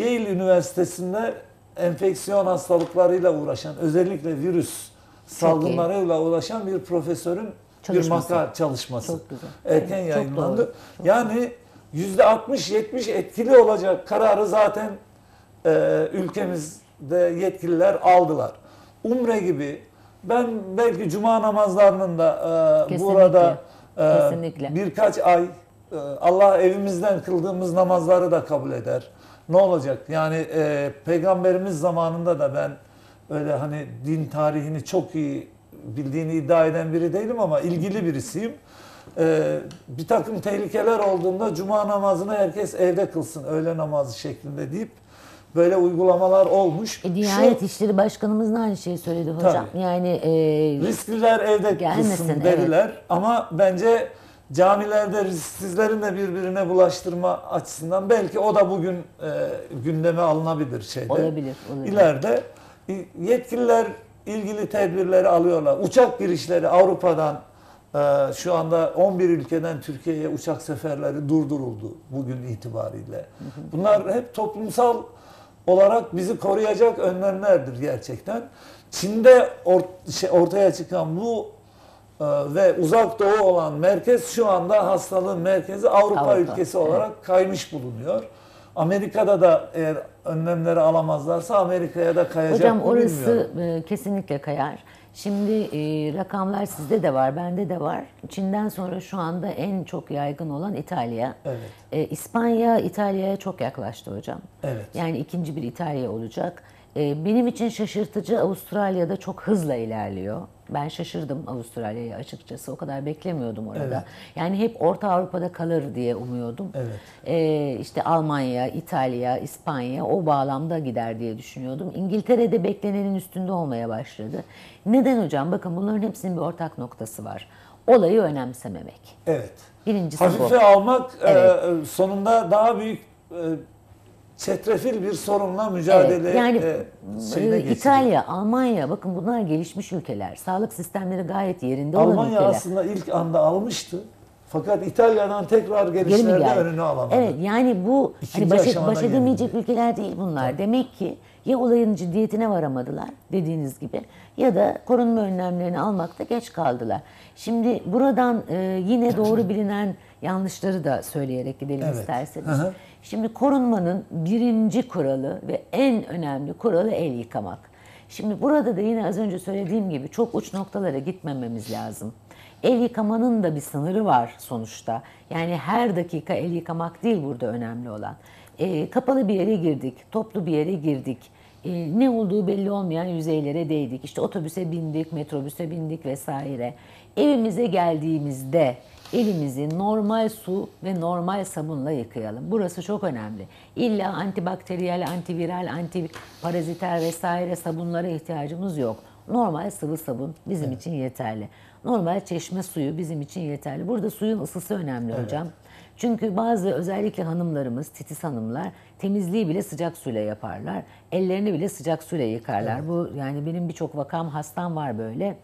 Yale Üniversitesi'nde enfeksiyon hastalıklarıyla uğraşan, özellikle virüs salgınlarıyla uğraşan bir profesörün çalışması. bir makale çalışması. Erken evet, yayınlandı. Çok çok yani yüzde altmış yetmiş etkili olacak kararı zaten e, ülkemizde yetkililer aldılar. Umre gibi, ben belki cuma namazlarının da e, kesinlikle, burada e, kesinlikle. birkaç ay e, Allah evimizden kıldığımız namazları da kabul eder. Ne olacak? Yani e, Peygamberimiz zamanında da ben öyle hani din tarihini çok iyi bildiğini iddia eden biri değilim ama ilgili birisiyim. Ee, bir takım tehlikeler olduğunda cuma namazını herkes evde kılsın, öğle namazı şeklinde deyip böyle uygulamalar olmuş. E, Diyanet Şu, İşleri Başkanımız da aynı şeyi söyledi hocam. Tabii. Yani e, riskliler evde gelmesin, kılsın dediler evet. ama bence camilerde risksizlerin de birbirine bulaştırma açısından belki o da bugün e, gündeme alınabilir şeyde. Olabilir, olabilir. İleride yetkililer ilgili tedbirleri alıyorlar. Uçak girişleri Avrupa'dan şu anda on bir ülkeden Türkiye'ye uçak seferleri durduruldu bugün itibariyle. Bunlar hep toplumsal olarak bizi koruyacak önlemlerdir gerçekten. Çin'de ortaya çıkan bu ve uzak doğu olan merkez şu anda hastalığın merkezi Avrupa, Avrupa ülkesi evet. olarak kaymış bulunuyor. Amerika'da da eğer önlemleri alamazlarsa Amerika'ya da kayacak hocam, mı bilmiyorum. Hocam orası kesinlikle kayar. Şimdi e, rakamlar sizde de var, bende de var. Çin'den sonra şu anda en çok yaygın olan İtalya. Evet. E, İspanya, İtalya'ya çok yaklaştı hocam. Evet. Yani ikinci bir İtalya olacak. E, benim için şaşırtıcı, Avustralya'da çok hızla ilerliyor. Ben şaşırdım Avustralya'ya açıkçası. O kadar beklemiyordum orada. Evet. Yani hep Orta Avrupa'da kalır diye umuyordum. Evet. Ee, işte Almanya, İtalya, İspanya o bağlamda gider diye düşünüyordum. İngiltere'de beklenenin üstünde olmaya başladı. Neden hocam? Bakın bunların hepsinin bir ortak noktası var. Olayı önemsememek. Evet. Birincisi hafife bu. almak evet. e, sonunda daha büyük... E, çetrefil bir sorunla mücadele evet, yani, e, İtalya, geçiyor. Almanya bakın bunlar gelişmiş ülkeler. Sağlık sistemleri gayet yerinde Almanya olan ülkeler. Almanya aslında ilk anda almıştı. Fakat İtalya'dan tekrar gelişlerde önünü alamadı. Evet, yani bu hani baş, baş edemeyecek ülkeler değil bunlar. Tabii. Demek ki ya olayın ciddiyetine varamadılar dediğiniz gibi ya da korunma önlemlerini almakta geç kaldılar. Şimdi buradan e, yine doğru bilinen yanlışları da söyleyerek gidelim, evet, isterseniz. Hı-hı. Şimdi korunmanın birinci kuralı ve en önemli kuralı el yıkamak. Şimdi burada da yine az önce söylediğim gibi çok uç noktalara gitmememiz lazım. El yıkamanın da bir sınırı var sonuçta. Yani her dakika el yıkamak değil burada önemli olan. E, kapalı bir yere girdik, toplu bir yere girdik. E, ne olduğu belli olmayan yüzeylere değdik. İşte otobüse bindik, metrobüse bindik vesaire. Evimize geldiğimizde elimizi normal su ve normal sabunla yıkayalım. Burası çok önemli. İlla antibakteriyel, antiviral, antiparaziter vesaire sabunlara ihtiyacımız yok. Normal sıvı sabun bizim, evet, için yeterli. Normal çeşme suyu bizim için yeterli. Burada suyun ısısı önemli, evet, hocam. Çünkü bazı özellikle hanımlarımız, titiz hanımlar temizliği bile sıcak suyla yaparlar. Ellerini bile sıcak suyla yıkarlar. Evet. Bu yani benim birçok vakam, hastam var böyle.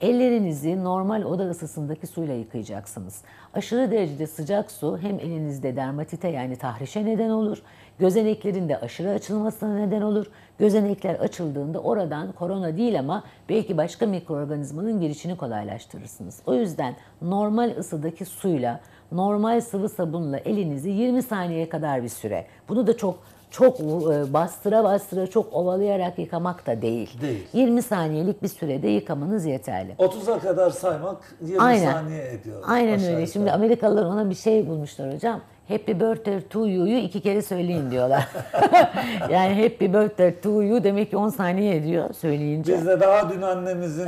Ellerinizi normal oda ısısındaki suyla yıkayacaksınız. Aşırı derecede sıcak su hem elinizde dermatite yani tahrişe neden olur. Gözeneklerin de aşırı açılmasına neden olur. Gözenekler açıldığında oradan korona değil ama belki başka mikroorganizmanın girişini kolaylaştırırsınız. O yüzden normal ısıdaki suyla, normal sıvı sabunla elinizi yirmi saniye kadar bir süre. Bunu da çok çok bastıra bastıra, çok ovalayarak yıkamak da değil. değil. yirmi saniyelik bir sürede yıkamanız yeterli. otuza kadar saymak yirmi Aynen. saniye ediyor. Aynen öyle. Yukarı. Şimdi Amerikalılar ona bir şey bulmuşlar hocam. Happy birthday to you'yu iki kere söyleyin diyorlar. Yani happy birthday to you demek ki on saniye ediyor söyleyince. Biz de daha dün annemizin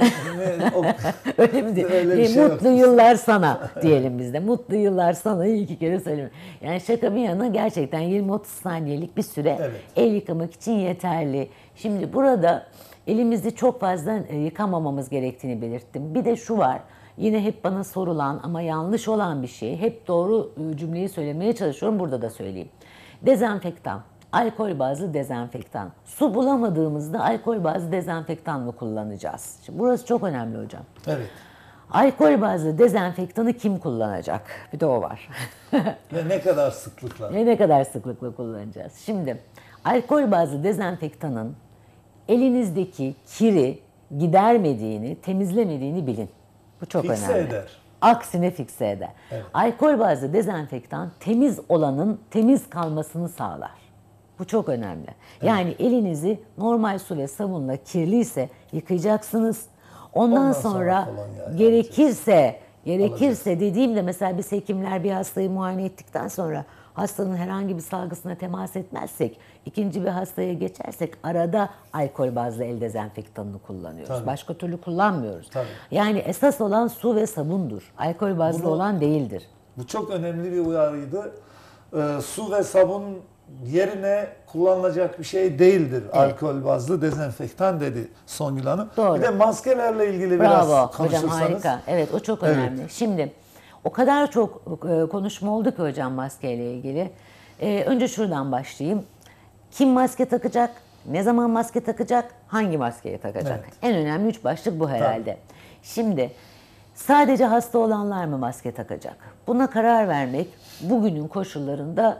o, öyle mi diyor? Öyle bir şey mutlu yok. Yıllar sana diyelim biz de. Mutlu yıllar sana'yı iki kere söyleyin. Yani şaka bir yana gerçekten yirmi otuz saniyelik bir süre, evet, el yıkamak için yeterli. Şimdi burada elimizi çok fazla yıkamamamız gerektiğini belirttim. Bir de şu var. Yine hep bana sorulan ama yanlış olan bir şey. Hep doğru cümleyi söylemeye çalışıyorum. Burada da söyleyeyim. Dezenfektan, alkol bazlı dezenfektan. Su bulamadığımızda alkol bazlı dezenfektan mı kullanacağız? Şimdi burası çok önemli hocam. Evet. Alkol bazlı dezenfektanı kim kullanacak? Bir de o var. Ve ne kadar sıklıkla? Ve ne kadar sıklıkla kullanacağız? Şimdi alkol bazlı dezenfektanın elinizdeki kiri gidermediğini, temizlemediğini bilin. Bu çok fikse önemli. Eder. Aksine fikse eder. Evet. Alkol bazlı dezenfektan temiz olanın temiz kalmasını sağlar. Bu çok önemli. Evet. Yani elinizi normal su ve sabunla kirliyse yıkayacaksınız. Ondan, Ondan sonra, sonra yani gerekirse, gerekirse olacak. Dediğimde mesela biz hekimler bir hastayı muayene ettikten sonra hastanın herhangi bir salgısına temas etmezsek, ikinci bir hastaya geçersek arada alkol bazlı el dezenfektanını kullanıyoruz. Tabii. Başka türlü kullanmıyoruz. Tabii. Yani esas olan su ve sabundur. Alkol bazlı Bunu, olan değildir. Bu çok önemli bir uyarıydı. Ee, su ve sabun yerine kullanılacak bir şey değildir. Evet. Alkol bazlı dezenfektan dedi Songül Hanım. Doğru. Bir de maskelerle ilgili Bravo. biraz konuşursanız. Hocam harika. Evet, o çok önemli. Evet. Şimdi o kadar çok konuşma oldu ki hocam maskeyle ilgili. Ee, önce şuradan başlayayım. Kim maske takacak? Ne zaman maske takacak? Hangi maskeyi takacak? Evet. En önemli üç başlık bu herhalde. Tabii. Şimdi sadece hasta olanlar mı maske takacak? Buna karar vermek bugünün koşullarında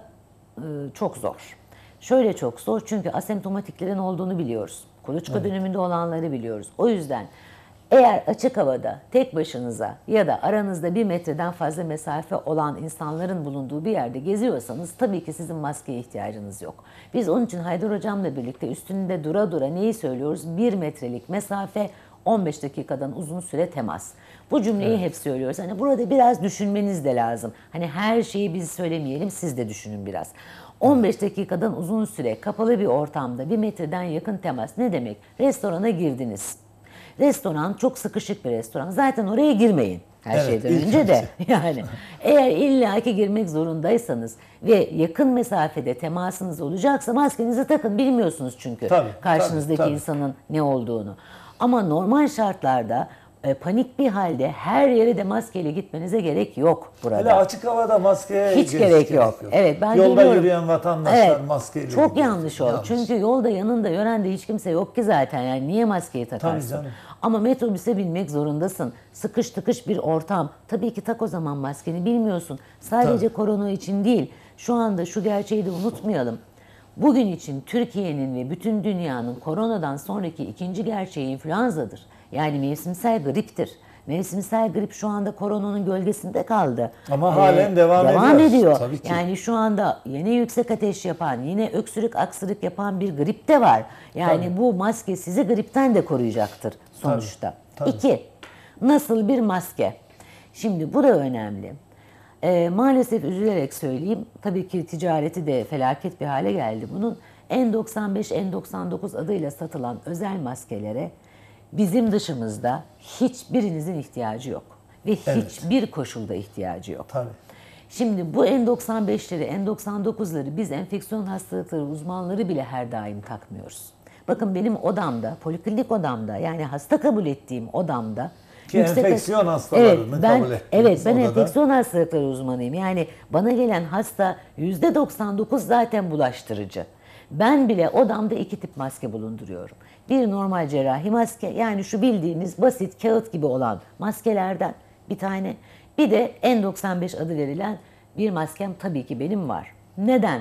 e, çok zor. Şöyle çok zor çünkü asemptomatiklerin olduğunu biliyoruz. Kuluçka, evet, döneminde olanları biliyoruz. O yüzden eğer açık havada tek başınıza ya da aranızda bir metreden fazla mesafe olan insanların bulunduğu bir yerde geziyorsanız tabii ki sizin maskeye ihtiyacınız yok. Biz onun için Haydar Hocam'la birlikte üstünde dura dura neyi söylüyoruz? Bir metrelik mesafe, on beş dakikadan uzun süre temas. Bu cümleyi, evet, hep söylüyoruz. Hani burada biraz düşünmeniz de lazım. Hani her şeyi biz söylemeyelim, siz de düşünün biraz. on beş dakikadan uzun süre kapalı bir ortamda bir metreden yakın temas ne demek? Restorana girdiniz. Restoran çok sıkışık bir restoran. Zaten oraya girmeyin her, evet, şeyden önce de. Yani eğer illaki girmek zorundaysanız ve yakın mesafede temasınız olacaksa maskenizi takın. Bilmiyorsunuz çünkü tabii, karşınızdaki tabii, tabii. insanın ne olduğunu. Ama normal şartlarda panikli halde her yere de maskeyle gitmenize gerek yok burada. Öyle açık havada maskeye hiç gerek, gerek yok. yok. Evet, ben yolda biliyorum. Yürüyen vatandaşlar evet, maskeyle çok gidiyor. Yanlış oldu. Yanlış. Çünkü yolda yanında yörende hiç kimse yok ki zaten. Yani niye maskeyi takarsın? Ama metrobüse binmek zorundasın. Sıkış tıkış bir ortam. Tabii ki tak o zaman maskeni, bilmiyorsun. Sadece tabii. korona için değil. Şu anda şu gerçeği de unutmayalım. Bugün için Türkiye'nin ve bütün dünyanın koronadan sonraki ikinci gerçeği influenzadır. Yani mevsimsel griptir. Mevsimsel grip şu anda koronanın gölgesinde kaldı. Ama ee, halen devam, devam ediyor. Tabii ki. Yani şu anda yine yüksek ateş yapan, yine öksürük, aksırık yapan bir grip de var. Yani tabii. bu maske sizi gripten de koruyacaktır sonuçta. Tabii. Tabii. İki, nasıl bir maske? Şimdi bu da önemli. E, maalesef üzülerek söyleyeyim, tabii ki ticareti de felaket bir hale geldi bunun. N doksan beş, N doksan dokuz adıyla satılan özel maskelere bizim dışımızda hiçbirinizin ihtiyacı yok. Ve evet. hiçbir koşulda ihtiyacı yok. Tabii. Şimdi bu N doksan beşleri, N doksan dokuzları biz enfeksiyon hastalıkları uzmanları bile her daim takmıyoruz. Bakın benim odamda, poliklinik odamda, yani hasta kabul ettiğim odamda, ki enfeksiyon hastalarını evet, ben, kabul ettiğimiz Evet ben odada. enfeksiyon hastalıkları uzmanıyım. Yani bana gelen hasta yüzde doksan dokuz zaten bulaştırıcı. Ben bile odamda iki tip maske bulunduruyorum. Bir normal cerrahi maske, yani şu bildiğimiz basit kağıt gibi olan maskelerden bir tane. Bir de N doksan beş adı verilen bir maskem tabii ki benim var. Neden?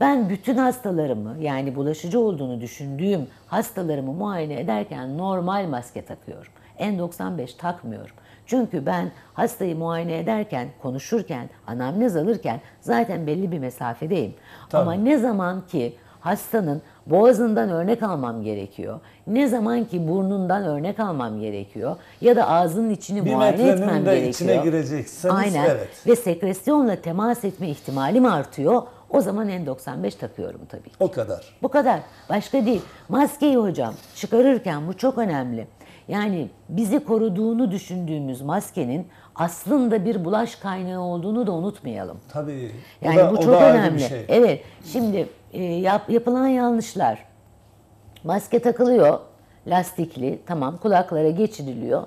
Ben bütün hastalarımı, yani bulaşıcı olduğunu düşündüğüm hastalarımı muayene ederken normal maske takıyorum. N doksan beş takmıyorum. Çünkü ben hastayı muayene ederken, konuşurken, anamnez alırken zaten belli bir mesafedeyim. Tabii. Ama ne zaman ki hastanın boğazından örnek almam gerekiyor, ne zaman ki burnundan örnek almam gerekiyor ya da ağzının içini bir muayene etmem gerekiyor. Bir metrenin de içine girecekseniz Aynen. evet. Ve sekresyonla temas etme ihtimalim artıyor. O zaman N doksan beş takıyorum tabii ki. O kadar. Bu kadar. Başka değil. Maskeyi hocam çıkarırken bu çok önemli. Yani bizi koruduğunu düşündüğümüz maskenin aslında bir bulaş kaynağı olduğunu da unutmayalım. Tabii. Yani da, bu çok önemli. Şey. Evet. Şimdi e, yap, yapılan yanlışlar. Maske takılıyor, lastikli, tamam, kulaklara geçiriliyor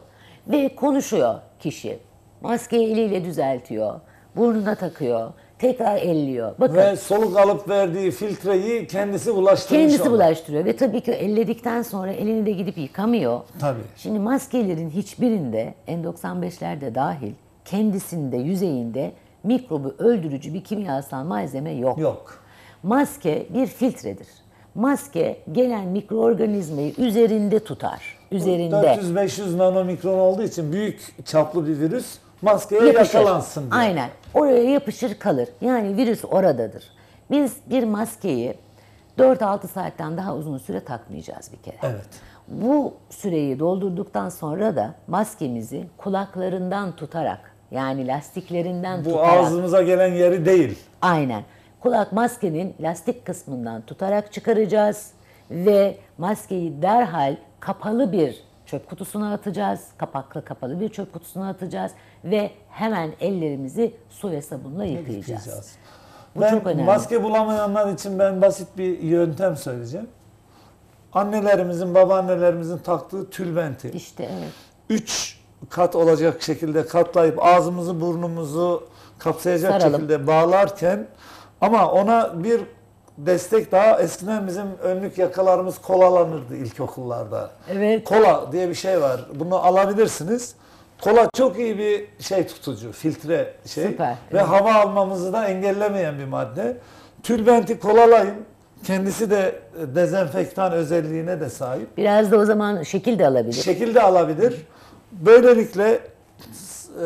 ve konuşuyor kişi. Maskeyi eliyle düzeltiyor, burnuna takıyor. Tekrar elliyor. Bakın, ve soluk alıp verdiği filtreyi kendisi bulaştırıyor. Kendisi ona. bulaştırıyor ve tabii ki elledikten sonra elini de gidip yıkamıyor. Tabii. Şimdi maskelerin hiçbirinde, N doksan beşlerde dahil, kendisinde, yüzeyinde mikrobu öldürücü bir kimyasal malzeme yok. Yok. Maske bir filtredir. Maske gelen mikroorganizmayı üzerinde tutar. Üzerinde. dört yüz beş yüz nanomikron olduğu için büyük çaplı bir virüs maskeye yapışır. yakalansın diye. Aynen. Oraya yapışır kalır. Yani virüs oradadır. Biz bir maskeyi dört altı saatten daha uzun süre takmayacağız bir kere. Evet. Bu süreyi doldurduktan sonra da maskemizi kulaklarından tutarak, yani lastiklerinden Bu tutarak. Bu ağzımıza gelen yeri değil. Aynen. Kulak maskenin lastik kısmından tutarak çıkaracağız ve maskeyi derhal kapalı bir çöp kutusuna atacağız. Kapaklı kapalı bir çöp kutusuna atacağız. Ve hemen ellerimizi su ve sabunla yıkayacağız. yıkayacağız. Bu ben, çok önemli. Maske bulamayanlar için ben basit bir yöntem söyleyeceğim. Annelerimizin, babaannelerimizin taktığı tülbenti. İşte evet. Üç kat olacak şekilde katlayıp ağzımızı, burnumuzu kapsayacak Saralım. şekilde bağlarken, ama ona bir destek daha, eskiden bizim önlük yakalarımız kolalanırdı ilkokullarda. Evet. Kola diye bir şey var. Bunu alabilirsiniz. Kola çok iyi bir şey tutucu, filtre şey. Süper, ve evet. hava almamızı da engellemeyen bir madde. Tülbenti kolalayın. Kendisi de dezenfektan özelliğine de sahip. Biraz da o zaman şekil de alabilir. Şekil de alabilir. Böylelikle E,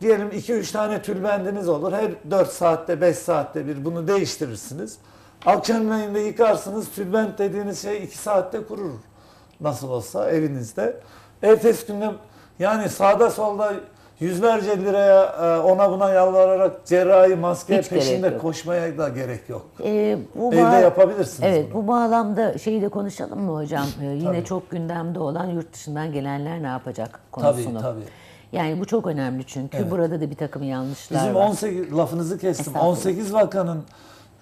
diyelim iki üç tane tülbentiniz olur. Her dört saatte, beş saatte bir bunu değiştirirsiniz. Akşamleyin de yıkarsınız. Tülbent dediğiniz şey iki saatte kurur. Nasıl olsa evinizde. Ertesi günde, yani sağda solda yüzlerce liraya ona buna yalvararak cerrahi maske Hiç peşinde koşmaya da gerek yok. Ee, bu Evde yapabilirsiniz evet, bunu. Bu bağlamda şeyi de konuşalım mı hocam? Ee, yine tabii. çok gündemde olan yurt dışından gelenler ne yapacak konusunu. Tabii tabii. Yani bu çok önemli çünkü evet. burada da bir takım yanlışlar Bizim var. on sekiz lafınızı kestim. on sekiz vakanın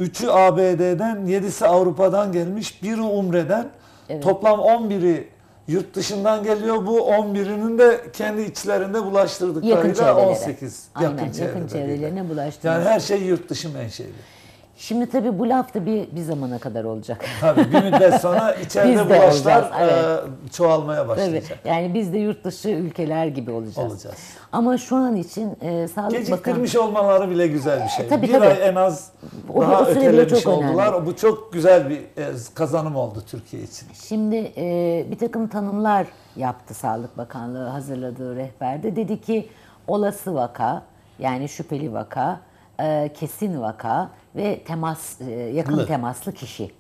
üçü A B D'den, yedisi Avrupa'dan gelmiş, biri Umre'den. Evet. Toplam on biri Yurt dışından geliyor. Bu on birinin de kendi içlerinde bulaştırdıklarıyla on sekiz aynen, yakın, yakın, yakın çevrelerine bulaştırdık. Yani her şey yurt dışı menşeli. Şimdi tabii bu laf da bir, bir zamana kadar olacak. Tabii bir müddet sonra içeride bulaşlar evet. e, çoğalmaya başlayacak. Tabii. Yani biz de yurt dışı ülkeler gibi olacağız. olacağız. Ama şu an için e, Sağlık Bakanlığı... Geciktirmiş Bakan... olmaları bile güzel bir şey. E, tabii, bir tabii. ay en az o, daha o ötelemiş çok oldular. Önemli. Bu çok güzel bir e, kazanım oldu Türkiye için. Şimdi e, bir takım tanımlar yaptı Sağlık Bakanlığı hazırladığı rehberde. Dedi ki olası vaka, yani şüpheli vaka, e, kesin vaka ve temas yakın Hı. temaslı kişi.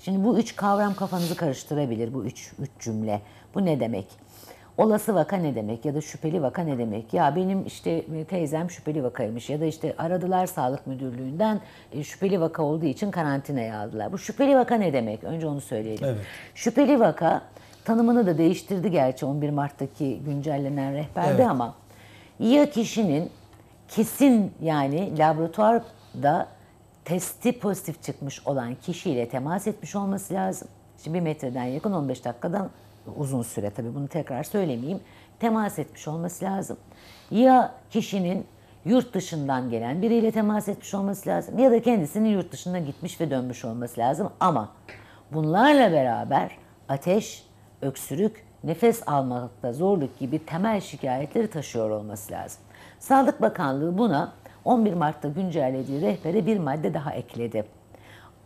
Şimdi bu üç kavram kafanızı karıştırabilir, bu üç, üç cümle. Bu ne demek? Olası vaka ne demek ya da şüpheli vaka ne demek? Ya benim işte teyzem şüpheli vakaymış ya da işte aradılar sağlık müdürlüğünden şüpheli vaka olduğu için karantinaya aldılar. Bu şüpheli vaka ne demek? Önce onu söyleyelim. Evet. Şüpheli vaka tanımını da değiştirdi gerçi on bir Mart'taki güncellenen rehberde evet. ama ya kişinin kesin yani laboratuvarda testi pozitif çıkmış olan kişiyle temas etmiş olması lazım. Şimdi bir metreden yakın on beş dakikadan uzun süre tabii bunu tekrar söylemeyeyim. Temas etmiş olması lazım. Ya kişinin yurt dışından gelen biriyle temas etmiş olması lazım ya da kendisinin yurt dışına gitmiş ve dönmüş olması lazım. Ama bunlarla beraber ateş, öksürük, nefes almakta zorluk gibi temel şikayetleri taşıyor olması lazım. Sağlık Bakanlığı buna on bir Mart'ta güncellediği rehbere bir madde daha ekledi.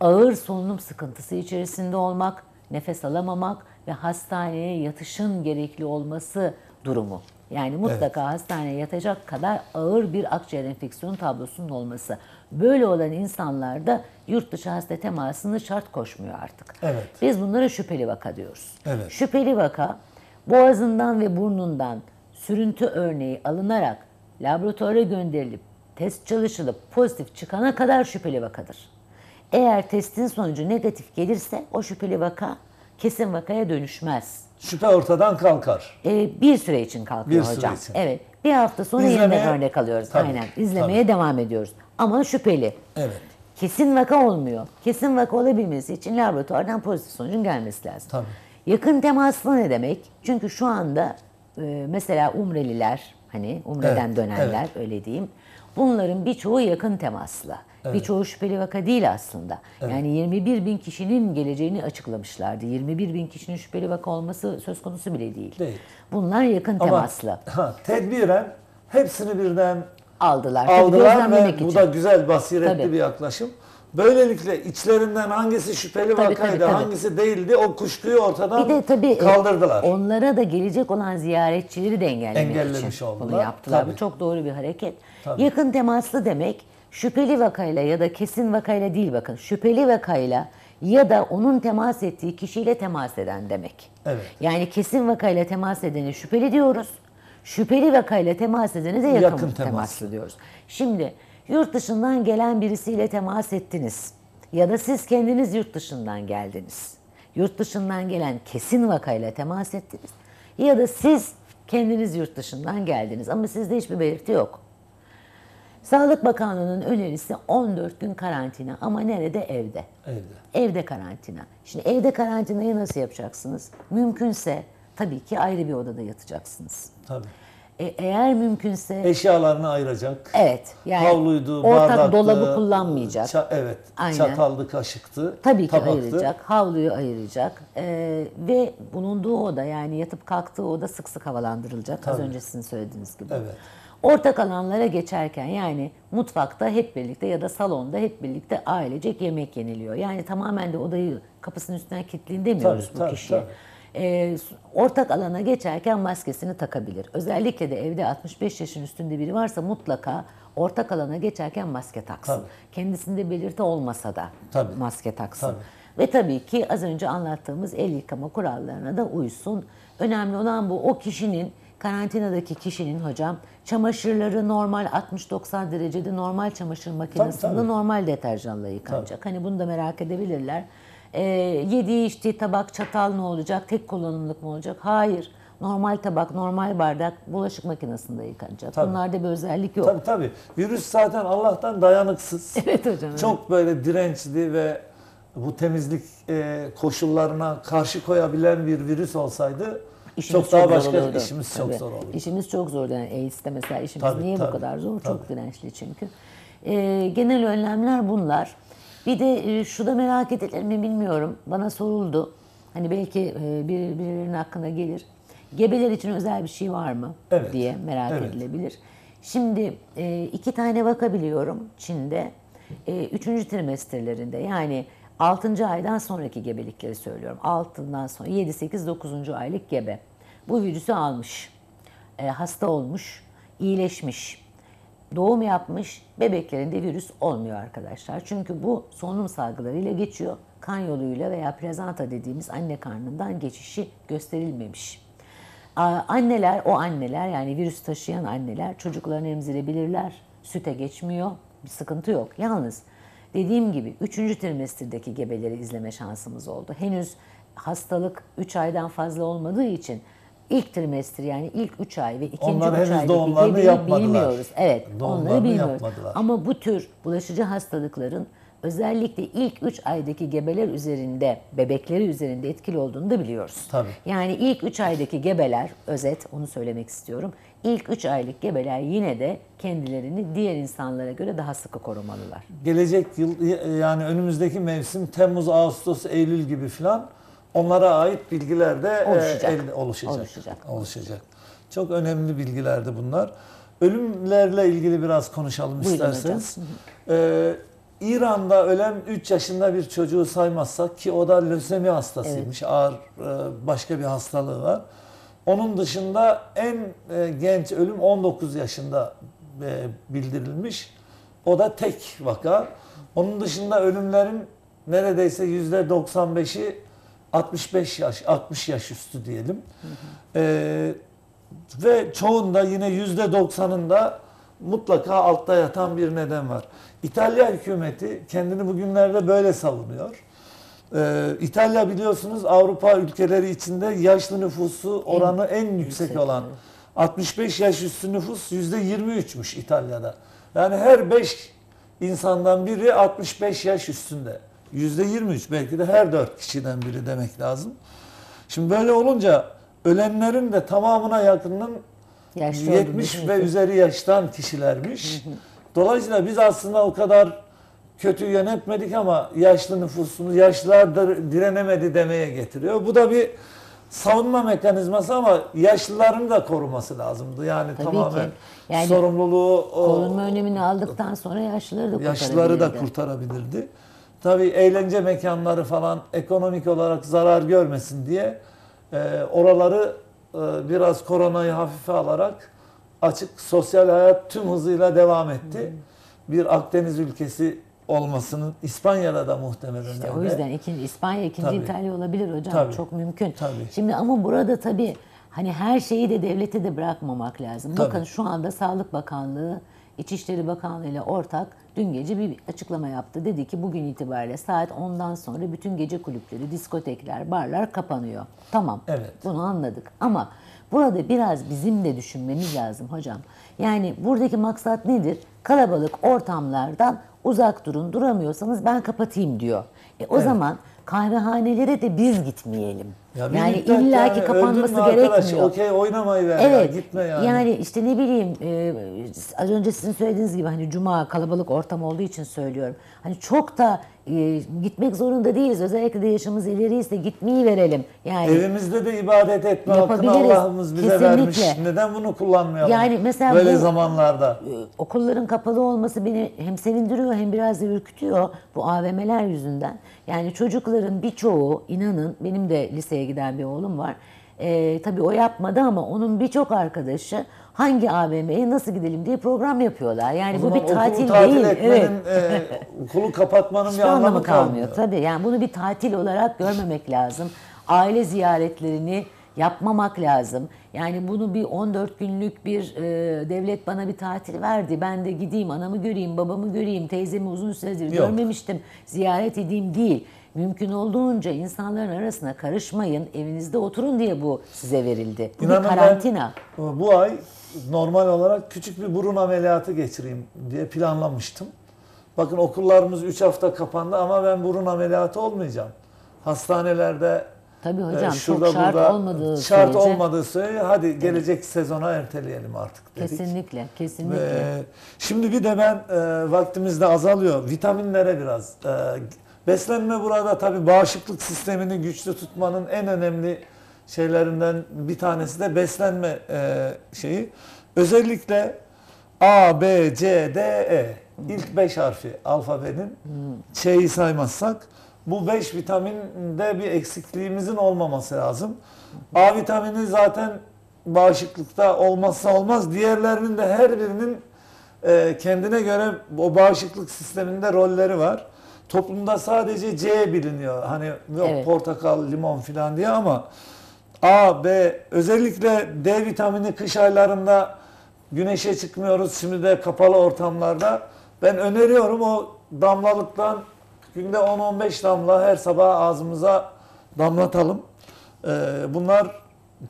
Ağır solunum sıkıntısı içerisinde olmak, nefes alamamak ve hastaneye yatışın gerekli olması durumu. Yani mutlaka evet. hastaneye yatacak kadar ağır bir akciğer enfeksiyonu tablosunun olması. Böyle olan insanlarda yurt dışı hasta temasını şart koşmuyor artık. Evet. Biz bunlara şüpheli vaka diyoruz. Evet. Şüpheli vaka boğazından ve burnundan sürüntü örneği alınarak laboratuvara gönderilip test çalışılıp pozitif çıkana kadar şüpheli vakadır. Eğer testin sonucu negatif gelirse o şüpheli vaka kesin vakaya dönüşmez. Şüphe ortadan kalkar. Ee, bir süre için kalkıyor bir hocam. Için. Evet. Bir hafta sonra İzlemeye, yeniden örnek alıyoruz. Tabii, Aynen. İzlemeye tabii. devam ediyoruz. Ama şüpheli. Evet. Kesin vaka olmuyor. Kesin vaka olabilmesi için laboratuvardan pozitif sonucun gelmesi lazım. Tabii. Yakın temaslı ne demek? Çünkü şu anda e, mesela umreliler, hani umreden evet, dönenler evet. öyle diyeyim. Bunların birçoğu yakın temaslı. Evet. Birçoğu şüpheli vaka değil aslında. Evet. Yani yirmi bir bin kişinin geleceğini açıklamışlardı. yirmi bir bin kişinin şüpheli vaka olması söz konusu bile değil. değil. Bunlar yakın Ama, temaslı. Ha, tedbiren hepsini birden aldılar. Aldılar ve için. Bu da güzel basiretli Tabii. bir yaklaşım. Böylelikle içlerinden hangisi şüpheli tabii, vakaydı, tabii, hangisi tabii. değildi o kuşkuyu ortadan bir de, tabii, kaldırdılar. Onlara da gelecek olan ziyaretçileri de engellemek için oldular. bunu yaptılar. Tabii. Bu çok doğru bir hareket. Tabii. Yakın temaslı demek şüpheli vakayla ya da kesin vakayla değil bakın. Şüpheli vakayla ya da onun temas ettiği kişiyle temas eden demek. Evet. Yani kesin vakayla temas edeni şüpheli diyoruz. Şüpheli vakayla temas edeni de yakın, yakın temaslı. temaslı diyoruz. Şimdi... Yurt dışından gelen birisiyle temas ettiniz ya da siz kendiniz yurt dışından geldiniz. Yurt dışından gelen kesin vakayla temas ettiniz ya da siz kendiniz yurt dışından geldiniz ama sizde hiçbir belirti yok. Sağlık Bakanlığı'nın önerisi on dört gün karantina ama nerede? Evde. Evde. Evde karantina. Şimdi evde karantinayı nasıl yapacaksınız? Mümkünse tabii ki ayrı bir odada yatacaksınız. Tabii. E, eğer mümkünse... Eşyalarını ayıracak. Evet. Yani havluydu, bardaktı. Ortak dolabı kullanmayacak. Ça, evet. Aynen. Çataldı, kaşıktı. Tabii ki tabaktı. ayıracak. Havluyu ayıracak. E, ve bulunduğu oda yani yatıp kalktığı oda sık sık havalandırılacak. Tabii. Az önce sizin söylediğiniz gibi. Evet. Ortak alanlara geçerken yani mutfakta hep birlikte ya da salonda hep birlikte ailecek yemek yeniliyor. Yani tamamen de odayı kapısının üstünden kilitleyin demiyoruz tabii, bu tabii, kişiye. Tabii. E, ortak alana geçerken maskesini takabilir. Özellikle de evde altmış beş yaşın üstünde biri varsa mutlaka ortak alana geçerken maske taksın. Tabii. Kendisinde belirti olmasa da tabii. maske taksın. Tabii. Ve tabii ki az önce anlattığımız el yıkama kurallarına da uysun. Önemli olan bu. O kişinin, karantinadaki kişinin hocam çamaşırları normal altmış doksan derecede normal çamaşır makinesinde tabii, tabii. normal deterjanla yıkanacak. Tabii. Hani bunu da merak edebilirler. E, yediği içtiği tabak çatal ne olacak? Tek kullanımlık mı olacak? Hayır. Normal tabak, normal bardak bulaşık makinesinde yıkanacak. Tabii. Bunlarda bir özellik yok. Tabii tabii. Virüs zaten Allah'tan dayanıksız. Evet hocam. Çok evet. böyle dirençli ve bu temizlik e, koşullarına karşı koyabilen bir virüs olsaydı İşimiz çok, çok daha başka olurdu. işimiz tabii. çok zor olurdu. İşimiz çok zor. Yani AIDS'te mesela işimiz tabii, niye tabii, bu kadar zor? Tabii. Çok dirençli çünkü. E, genel önlemler bunlar. Bir de e, şu da merak edilir mi bilmiyorum. Bana soruldu. Hani belki e, bir, birilerinin hakkında gelir. Gebeler için özel bir şey var mı evet. diye merak evet. edilebilir. Şimdi e, iki tane vaka biliyorum Çin'de. E, üçüncü trimesterlerinde yani altıncı aydan sonraki gebelikleri söylüyorum. altından sonra yedi, sekiz, dokuzuncu aylık gebe. Bu virüsü almış. E, hasta olmuş. İyileşmiş. Doğum yapmış. Bebeklerinde virüs olmuyor arkadaşlar. Çünkü bu solunum salgılarıyla geçiyor. Kan yoluyla veya plazanta dediğimiz anne karnından geçişi gösterilmemiş. Anneler, o anneler yani virüs taşıyan anneler çocuklarını emzirebilirler. Süte geçmiyor. Bir sıkıntı yok. Yalnız dediğim gibi üçüncü trimesterdeki gebeleri izleme şansımız oldu. Henüz hastalık üç aydan fazla olmadığı için ilk trimester yani ilk üç ay ve ikinci onlar üç henüz aydaki doğumlarını yapmadılar. Bilmiyoruz. Evet, doğumlarını onları bilmiyoruz. Yapmadılar. Ama bu tür bulaşıcı hastalıkların özellikle ilk üç aydaki gebeler üzerinde, bebekleri üzerinde etkili olduğunu da biliyoruz. Tabii. Yani ilk üç aydaki gebeler, özet onu söylemek istiyorum. İlk üç aylık gebeler yine de kendilerini diğer insanlara göre daha sıkı korumalılar. Gelecek yıl yani önümüzdeki mevsim Temmuz, Ağustos, Eylül gibi filan onlara ait bilgiler de oluşacak. E, oluşacak. Oluşacak. oluşacak. Çok önemli bilgilerdi bunlar. Ölümlerle ilgili biraz konuşalım Buyurun isterseniz. İran'da ölen üç yaşında bir çocuğu saymazsak ki o da lösemi hastasıymış, evet. ağır başka bir hastalığı var. Onun dışında en genç ölüm on dokuz yaşında bildirilmiş. O da tek vaka. Onun dışında ölümlerin neredeyse yüzde doksan beşi altmış beş yaş, altmış yaş üstü diyelim. Hı hı. Ee, ve çoğunda yine yüzde doksanında mutlaka altta yatan bir neden var. İtalya hükümeti kendini bugünlerde böyle savunuyor. Ee, İtalya biliyorsunuz Avrupa ülkeleri içinde yaşlı nüfusu oranı en, en yüksek, yüksek olan. altmış beş yaş üstü nüfus yüzde yirmi üçmüş İtalya'da. Yani her beş insandan biri altmış beş yaş üstünde. yüzde yirmi üç belki de her dört kişiden biri demek lazım. Şimdi böyle olunca ölenlerin de tamamına yakınının yaşlı yetmiş ve üzeri yaştan kişilermiş. Dolayısıyla biz aslında o kadar kötü yönetmedik ama yaşlı nüfusunu, yaşlılar direnemedi demeye getiriyor. Bu da bir savunma mekanizması ama yaşlıların da koruması lazımdı. Yani Tabii tamamen yani sorumluluğu... Korunma önlemini aldıktan sonra yaşlıları da kurtarabilirdi. Yaşlıları da kurtarabilirdi. Tabii eğlence mekanları falan ekonomik olarak zarar görmesin diye e, oraları e, biraz koronayı hafife alarak açık sosyal hayat tüm hızıyla devam etti. Bir Akdeniz ülkesi olmasının İspanya'da da muhtemelen. İşte o yüzden ikinci, İspanya ikinci tabii. İtalya olabilir hocam. Tabii. Çok mümkün. Tabii. Şimdi ama burada tabii hani her şeyi de devlete de bırakmamak lazım. Tabii. Bakın şu anda Sağlık Bakanlığı, İçişleri Bakanlığı ile ortak dün gece bir açıklama yaptı. Dedi ki bugün itibariyle saat ondan sonra bütün gece kulüpleri, diskotekler, barlar kapanıyor. Tamam. Evet. Bunu anladık ama burada biraz bizim de düşünmemiz lazım hocam. Yani buradaki maksat nedir? Kalabalık ortamlardan uzak durun, duramıyorsanız ben kapatayım diyor. E o evet. zaman kahvehanelere de biz gitmeyelim. Ya yani illaki yani, kapanması gerekmiyor. Okey oynamayı ver evet. ya, gitme yani. Yani işte ne bileyim e, az önce sizin söylediğiniz gibi hani cuma kalabalık ortam olduğu için söylüyorum. Hani çok da e, gitmek zorunda değiliz. Özellikle de yaşımız ileriyse gitmeyi verelim. Yani evimizde de ibadet etme hakkını Allah'ımız bize Kesinlikle. vermiş. Neden bunu kullanmayalım? Yani mesela böyle bu, zamanlarda okulların kapalı olması beni hem sevindiriyor hem biraz da ürkütüyor bu A V M'ler yüzünden. Yani çocukların birçoğu inanın benim de liseye giden bir oğlum var. Ee, tabii o yapmadı ama onun birçok arkadaşı hangi A V M'ye nasıl gidelim diye program yapıyorlar. Yani bu bir tatil, tatil değil. Etmenin, evet. e, okulu kapatmanın Hiç bir anlamı, anlamı kalmıyor. kalmıyor. Tabii yani bunu bir tatil olarak görmemek lazım. Aile ziyaretlerini yapmamak lazım. Yani bunu bir on dört günlük bir e, devlet bana bir tatil verdi. Ben de gideyim anamı göreyim, babamı göreyim, teyzemi uzun süredir Yok. görmemiştim. Ziyaret edeyim değil. Mümkün olduğunca insanların arasına karışmayın, evinizde oturun diye bu size verildi. Bu İnanın bir karantina. Ben bu ay normal olarak küçük bir burun ameliyatı geçireyim diye planlamıştım. Bakın okullarımız üç hafta kapandı ama ben burun ameliyatı olmayacağım. Hastanelerde tabii hocam, şurada çok şart burada olmadığı şart sürece, olmadığı sürece hadi evet, gelecek sezona erteleyelim artık dedik. Kesinlikle, kesinlikle. Ee, şimdi bir de ben e, vaktimiz de azalıyor. Vitaminlere biraz. E, beslenme burada tabii bağışıklık sistemini güçlü tutmanın en önemli şeylerinden bir tanesi de beslenme e, şeyi. Özellikle A, B, C, D, E. İlk beş harfi alfabenin Ç'yi saymazsak bu beş vitaminde bir eksikliğimizin olmaması lazım. A vitamini zaten bağışıklıkta olmazsa olmaz. Diğerlerinin de her birinin kendine göre o bağışıklık sisteminde rolleri var. Toplumda sadece C biliniyor. Hani yok evet, portakal, limon filan diye ama A, B, özellikle D vitamini kış aylarında güneşe çıkmıyoruz. Şimdi de kapalı ortamlarda. Ben öneriyorum o damlalıktan günde on on beş damla her sabah ağzımıza damlatalım. Ee, bunlar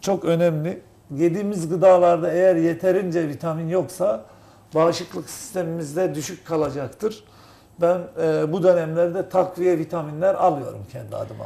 çok önemli. Yediğimiz gıdalarda eğer yeterince vitamin yoksa bağışıklık sistemimizde düşük kalacaktır. Ben e, bu dönemlerde takviye vitaminler alıyorum kendi adıma.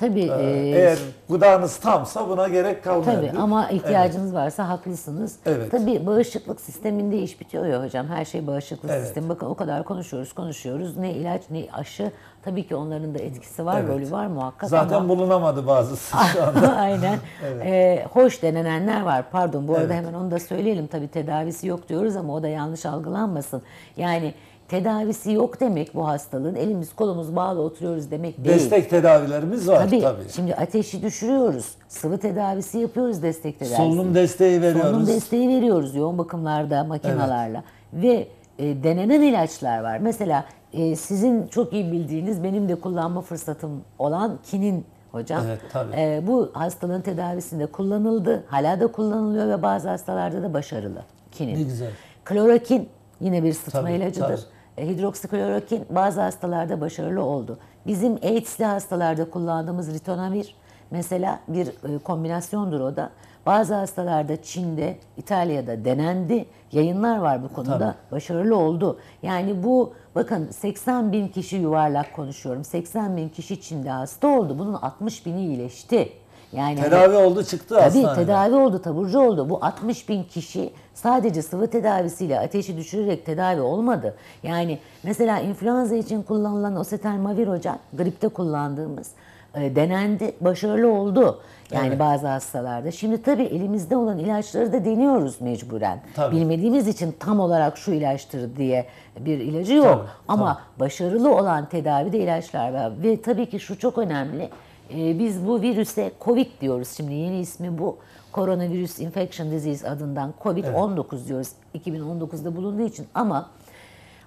Tabii. Ee, eğer gıdanız tamsa buna gerek kalmıyor. Tabii ama ihtiyacınız evet, varsa haklısınız. Evet. Tabii bağışıklık sisteminde iş bitiyor ya hocam. Her şey bağışıklık evet, sistemi. Bakın o kadar konuşuyoruz konuşuyoruz. Ne ilaç ne aşı. Tabii ki onların da etkisi var. Evet. Rolü var muhakkak. Zaten ama bulunamadı bazısı şu anda. Aynen. Evet. Ee, hoş denenenler var. Pardon bu arada evet, hemen onu da söyleyelim. Tabii tedavisi yok diyoruz ama o da yanlış algılanmasın. Yani tedavisi yok demek bu hastalığın elimiz kolumuz bağlı oturuyoruz demek değil. Destek tedavilerimiz var tabii. tabii. Şimdi ateşi düşürüyoruz. Sıvı tedavisi yapıyoruz destek tedavisi. Solunum desteği veriyoruz. Solunum desteği veriyoruz yoğun bakımlarda, makinalarla. Evet. Ve e, denenen ilaçlar var. Mesela e, sizin çok iyi bildiğiniz benim de kullanma fırsatım olan kinin hocam. Evet, tabii. E, bu hastalığın tedavisinde kullanıldı. Hala da kullanılıyor ve bazı hastalarda da başarılı kinin. Ne güzel. Klorokin yine bir sıtma tabii, ilacıdır. Tabii. Hidroksiklorokin bazı hastalarda başarılı oldu. Bizim A I D S'li hastalarda kullandığımız ritonavir mesela bir kombinasyondur o da. Bazı hastalarda Çin'de, İtalya'da denendi. Yayınlar var bu konuda. Tabii. Başarılı oldu. Yani bu bakın seksen bin kişi yuvarlak konuşuyorum. seksen bin kişi Çin'de hasta oldu. Bunun altmış bini iyileşti. Yani tedavi hani, oldu çıktı tabii aslında. Tabii tedavi oldu, taburcu oldu. Bu altmış bin kişi sadece sıvı tedavisiyle ateşi düşürerek tedavi olmadı. Yani mesela influenza için kullanılan oseltamivir hocam, gripte kullandığımız e, denendi, başarılı oldu. Yani evet, bazı hastalarda. Şimdi tabii elimizde olan ilaçları da deniyoruz mecburen. Tabii. Bilmediğimiz için tam olarak şu ilaçtır diye bir ilacı yok. Tabii, ama tabii, başarılı olan tedavide ilaçlar var. Ve tabii ki şu çok önemli. Biz bu virüse COVID diyoruz şimdi yeni ismi bu. Koronavirüs Infection Disease adından COVID on dokuz evet, diyoruz iki bin on dokuzda bulunduğu için ama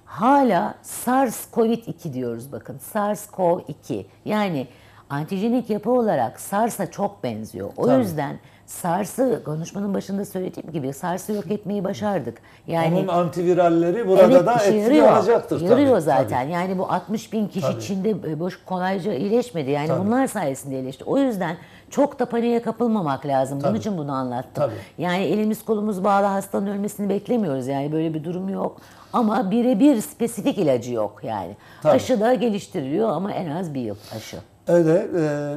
hala SARS-CoV iki diyoruz bakın SARS-CoV iki yani antijenik yapı olarak SARS'a çok benziyor. O tabii, yüzden SARS'ı konuşmanın başında söylediğim gibi SARS'ı yok etmeyi başardık. Yani onun antiviralleri burada evet, da etkili olacaktır. Yarıyor tabii, zaten. Tabii. Yani bu altmış bin kişi tabii, Çin'de boş kolayca iyileşmedi. Yani tabii, bunlar sayesinde iyileşti. O yüzden çok da paniğe kapılmamak lazım. Tabii. Bunun için bunu anlattım. Tabii. Yani elimiz kolumuz bağlı hastanın ölmesini beklemiyoruz. Yani böyle bir durum yok. Ama birebir spesifik ilacı yok yani. Tabii. Aşı da geliştiriliyor ama en az bir yıl aşı. Öyle. E,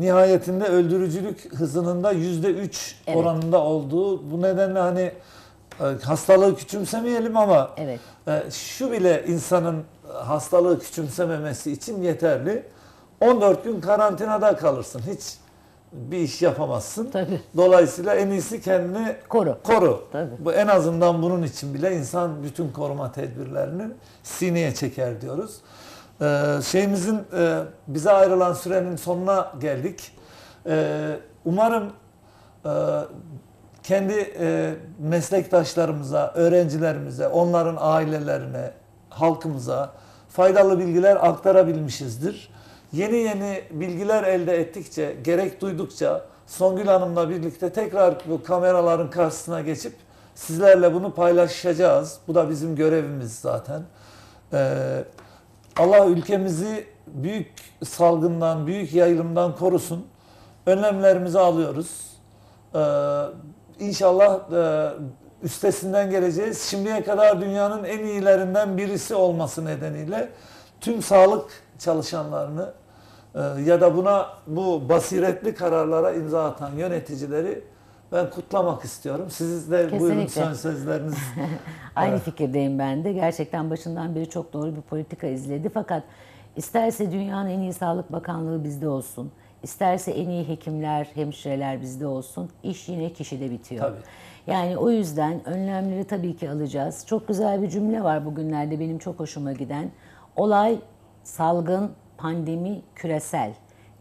nihayetinde öldürücülük hızının da yüzde üç evet, oranında olduğu. Bu nedenle hani e, hastalığı küçümsemeyelim ama evet, e, şu bile insanın hastalığı küçümsememesi için yeterli. on dört gün karantinada kalırsın. Hiç bir iş yapamazsın. Tabii. Dolayısıyla en iyisi kendini koru. koru. Tabii. Bu en azından bunun için bile insan bütün koruma tedbirlerini sineye çeker diyoruz. Ee, şeyimizin e, bize ayrılan sürenin sonuna geldik. Ee, umarım e, kendi e, meslektaşlarımıza, öğrencilerimize, onların ailelerine, halkımıza faydalı bilgiler aktarabilmişizdir. Yeni yeni bilgiler elde ettikçe, gerek duydukça Songül Hanım'la birlikte tekrar bu kameraların karşısına geçip sizlerle bunu paylaşacağız. Bu da bizim görevimiz zaten. Ee, Allah ülkemizi büyük salgından, büyük yayılımdan korusun. Önlemlerimizi alıyoruz. Ee, inşallah e, üstesinden geleceğiz. Şimdiye kadar dünyanın en iyilerinden birisi olması nedeniyle tüm sağlık çalışanlarını e, ya da buna bu basiretli kararlara imza atan yöneticileri ben kutlamak istiyorum. Siz de kesinlikle. Buyurun son sözleriniz. Aynı evet. fikirdeyim ben de. Gerçekten başından beri çok doğru bir politika izledi. Fakat isterse dünyanın en iyi Sağlık Bakanlığı bizde olsun, İsterse en iyi hekimler, hemşireler bizde olsun, İş yine kişide bitiyor. Tabii. Yani o yüzden önlemleri tabii ki alacağız. Çok güzel bir cümle var bugünlerde benim çok hoşuma giden. Olay salgın, pandemi küresel,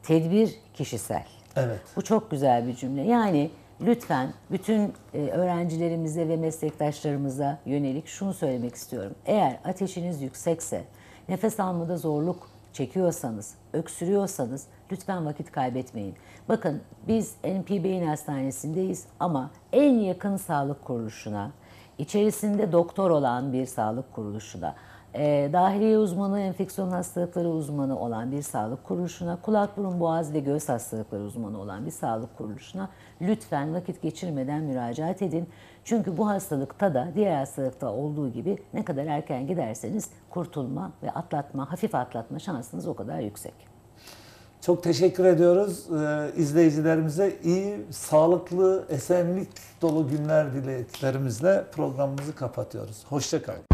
tedbir kişisel. Evet. Bu çok güzel bir cümle. Yani lütfen bütün öğrencilerimize ve meslektaşlarımıza yönelik şunu söylemek istiyorum. Eğer ateşiniz yüksekse, nefes almada zorluk çekiyorsanız, öksürüyorsanız lütfen vakit kaybetmeyin. Bakın biz N P B'nin hastanesindeyiz ama en yakın sağlık kuruluşuna, içerisinde doktor olan bir sağlık kuruluşuna, e, dahiliye uzmanı, enfeksiyon hastalıkları uzmanı olan bir sağlık kuruluşuna, kulak, burun, boğaz ve göğüs hastalıkları uzmanı olan bir sağlık kuruluşuna lütfen vakit geçirmeden müracaat edin. Çünkü bu hastalıkta da diğer hastalıkta olduğu gibi ne kadar erken giderseniz kurtulma ve atlatma, hafif atlatma şansınız o kadar yüksek. Çok teşekkür ediyoruz. Ee, izleyicilerimize iyi, sağlıklı, esenlik dolu günler dileklerimizle programımızı kapatıyoruz. Hoşça kalın.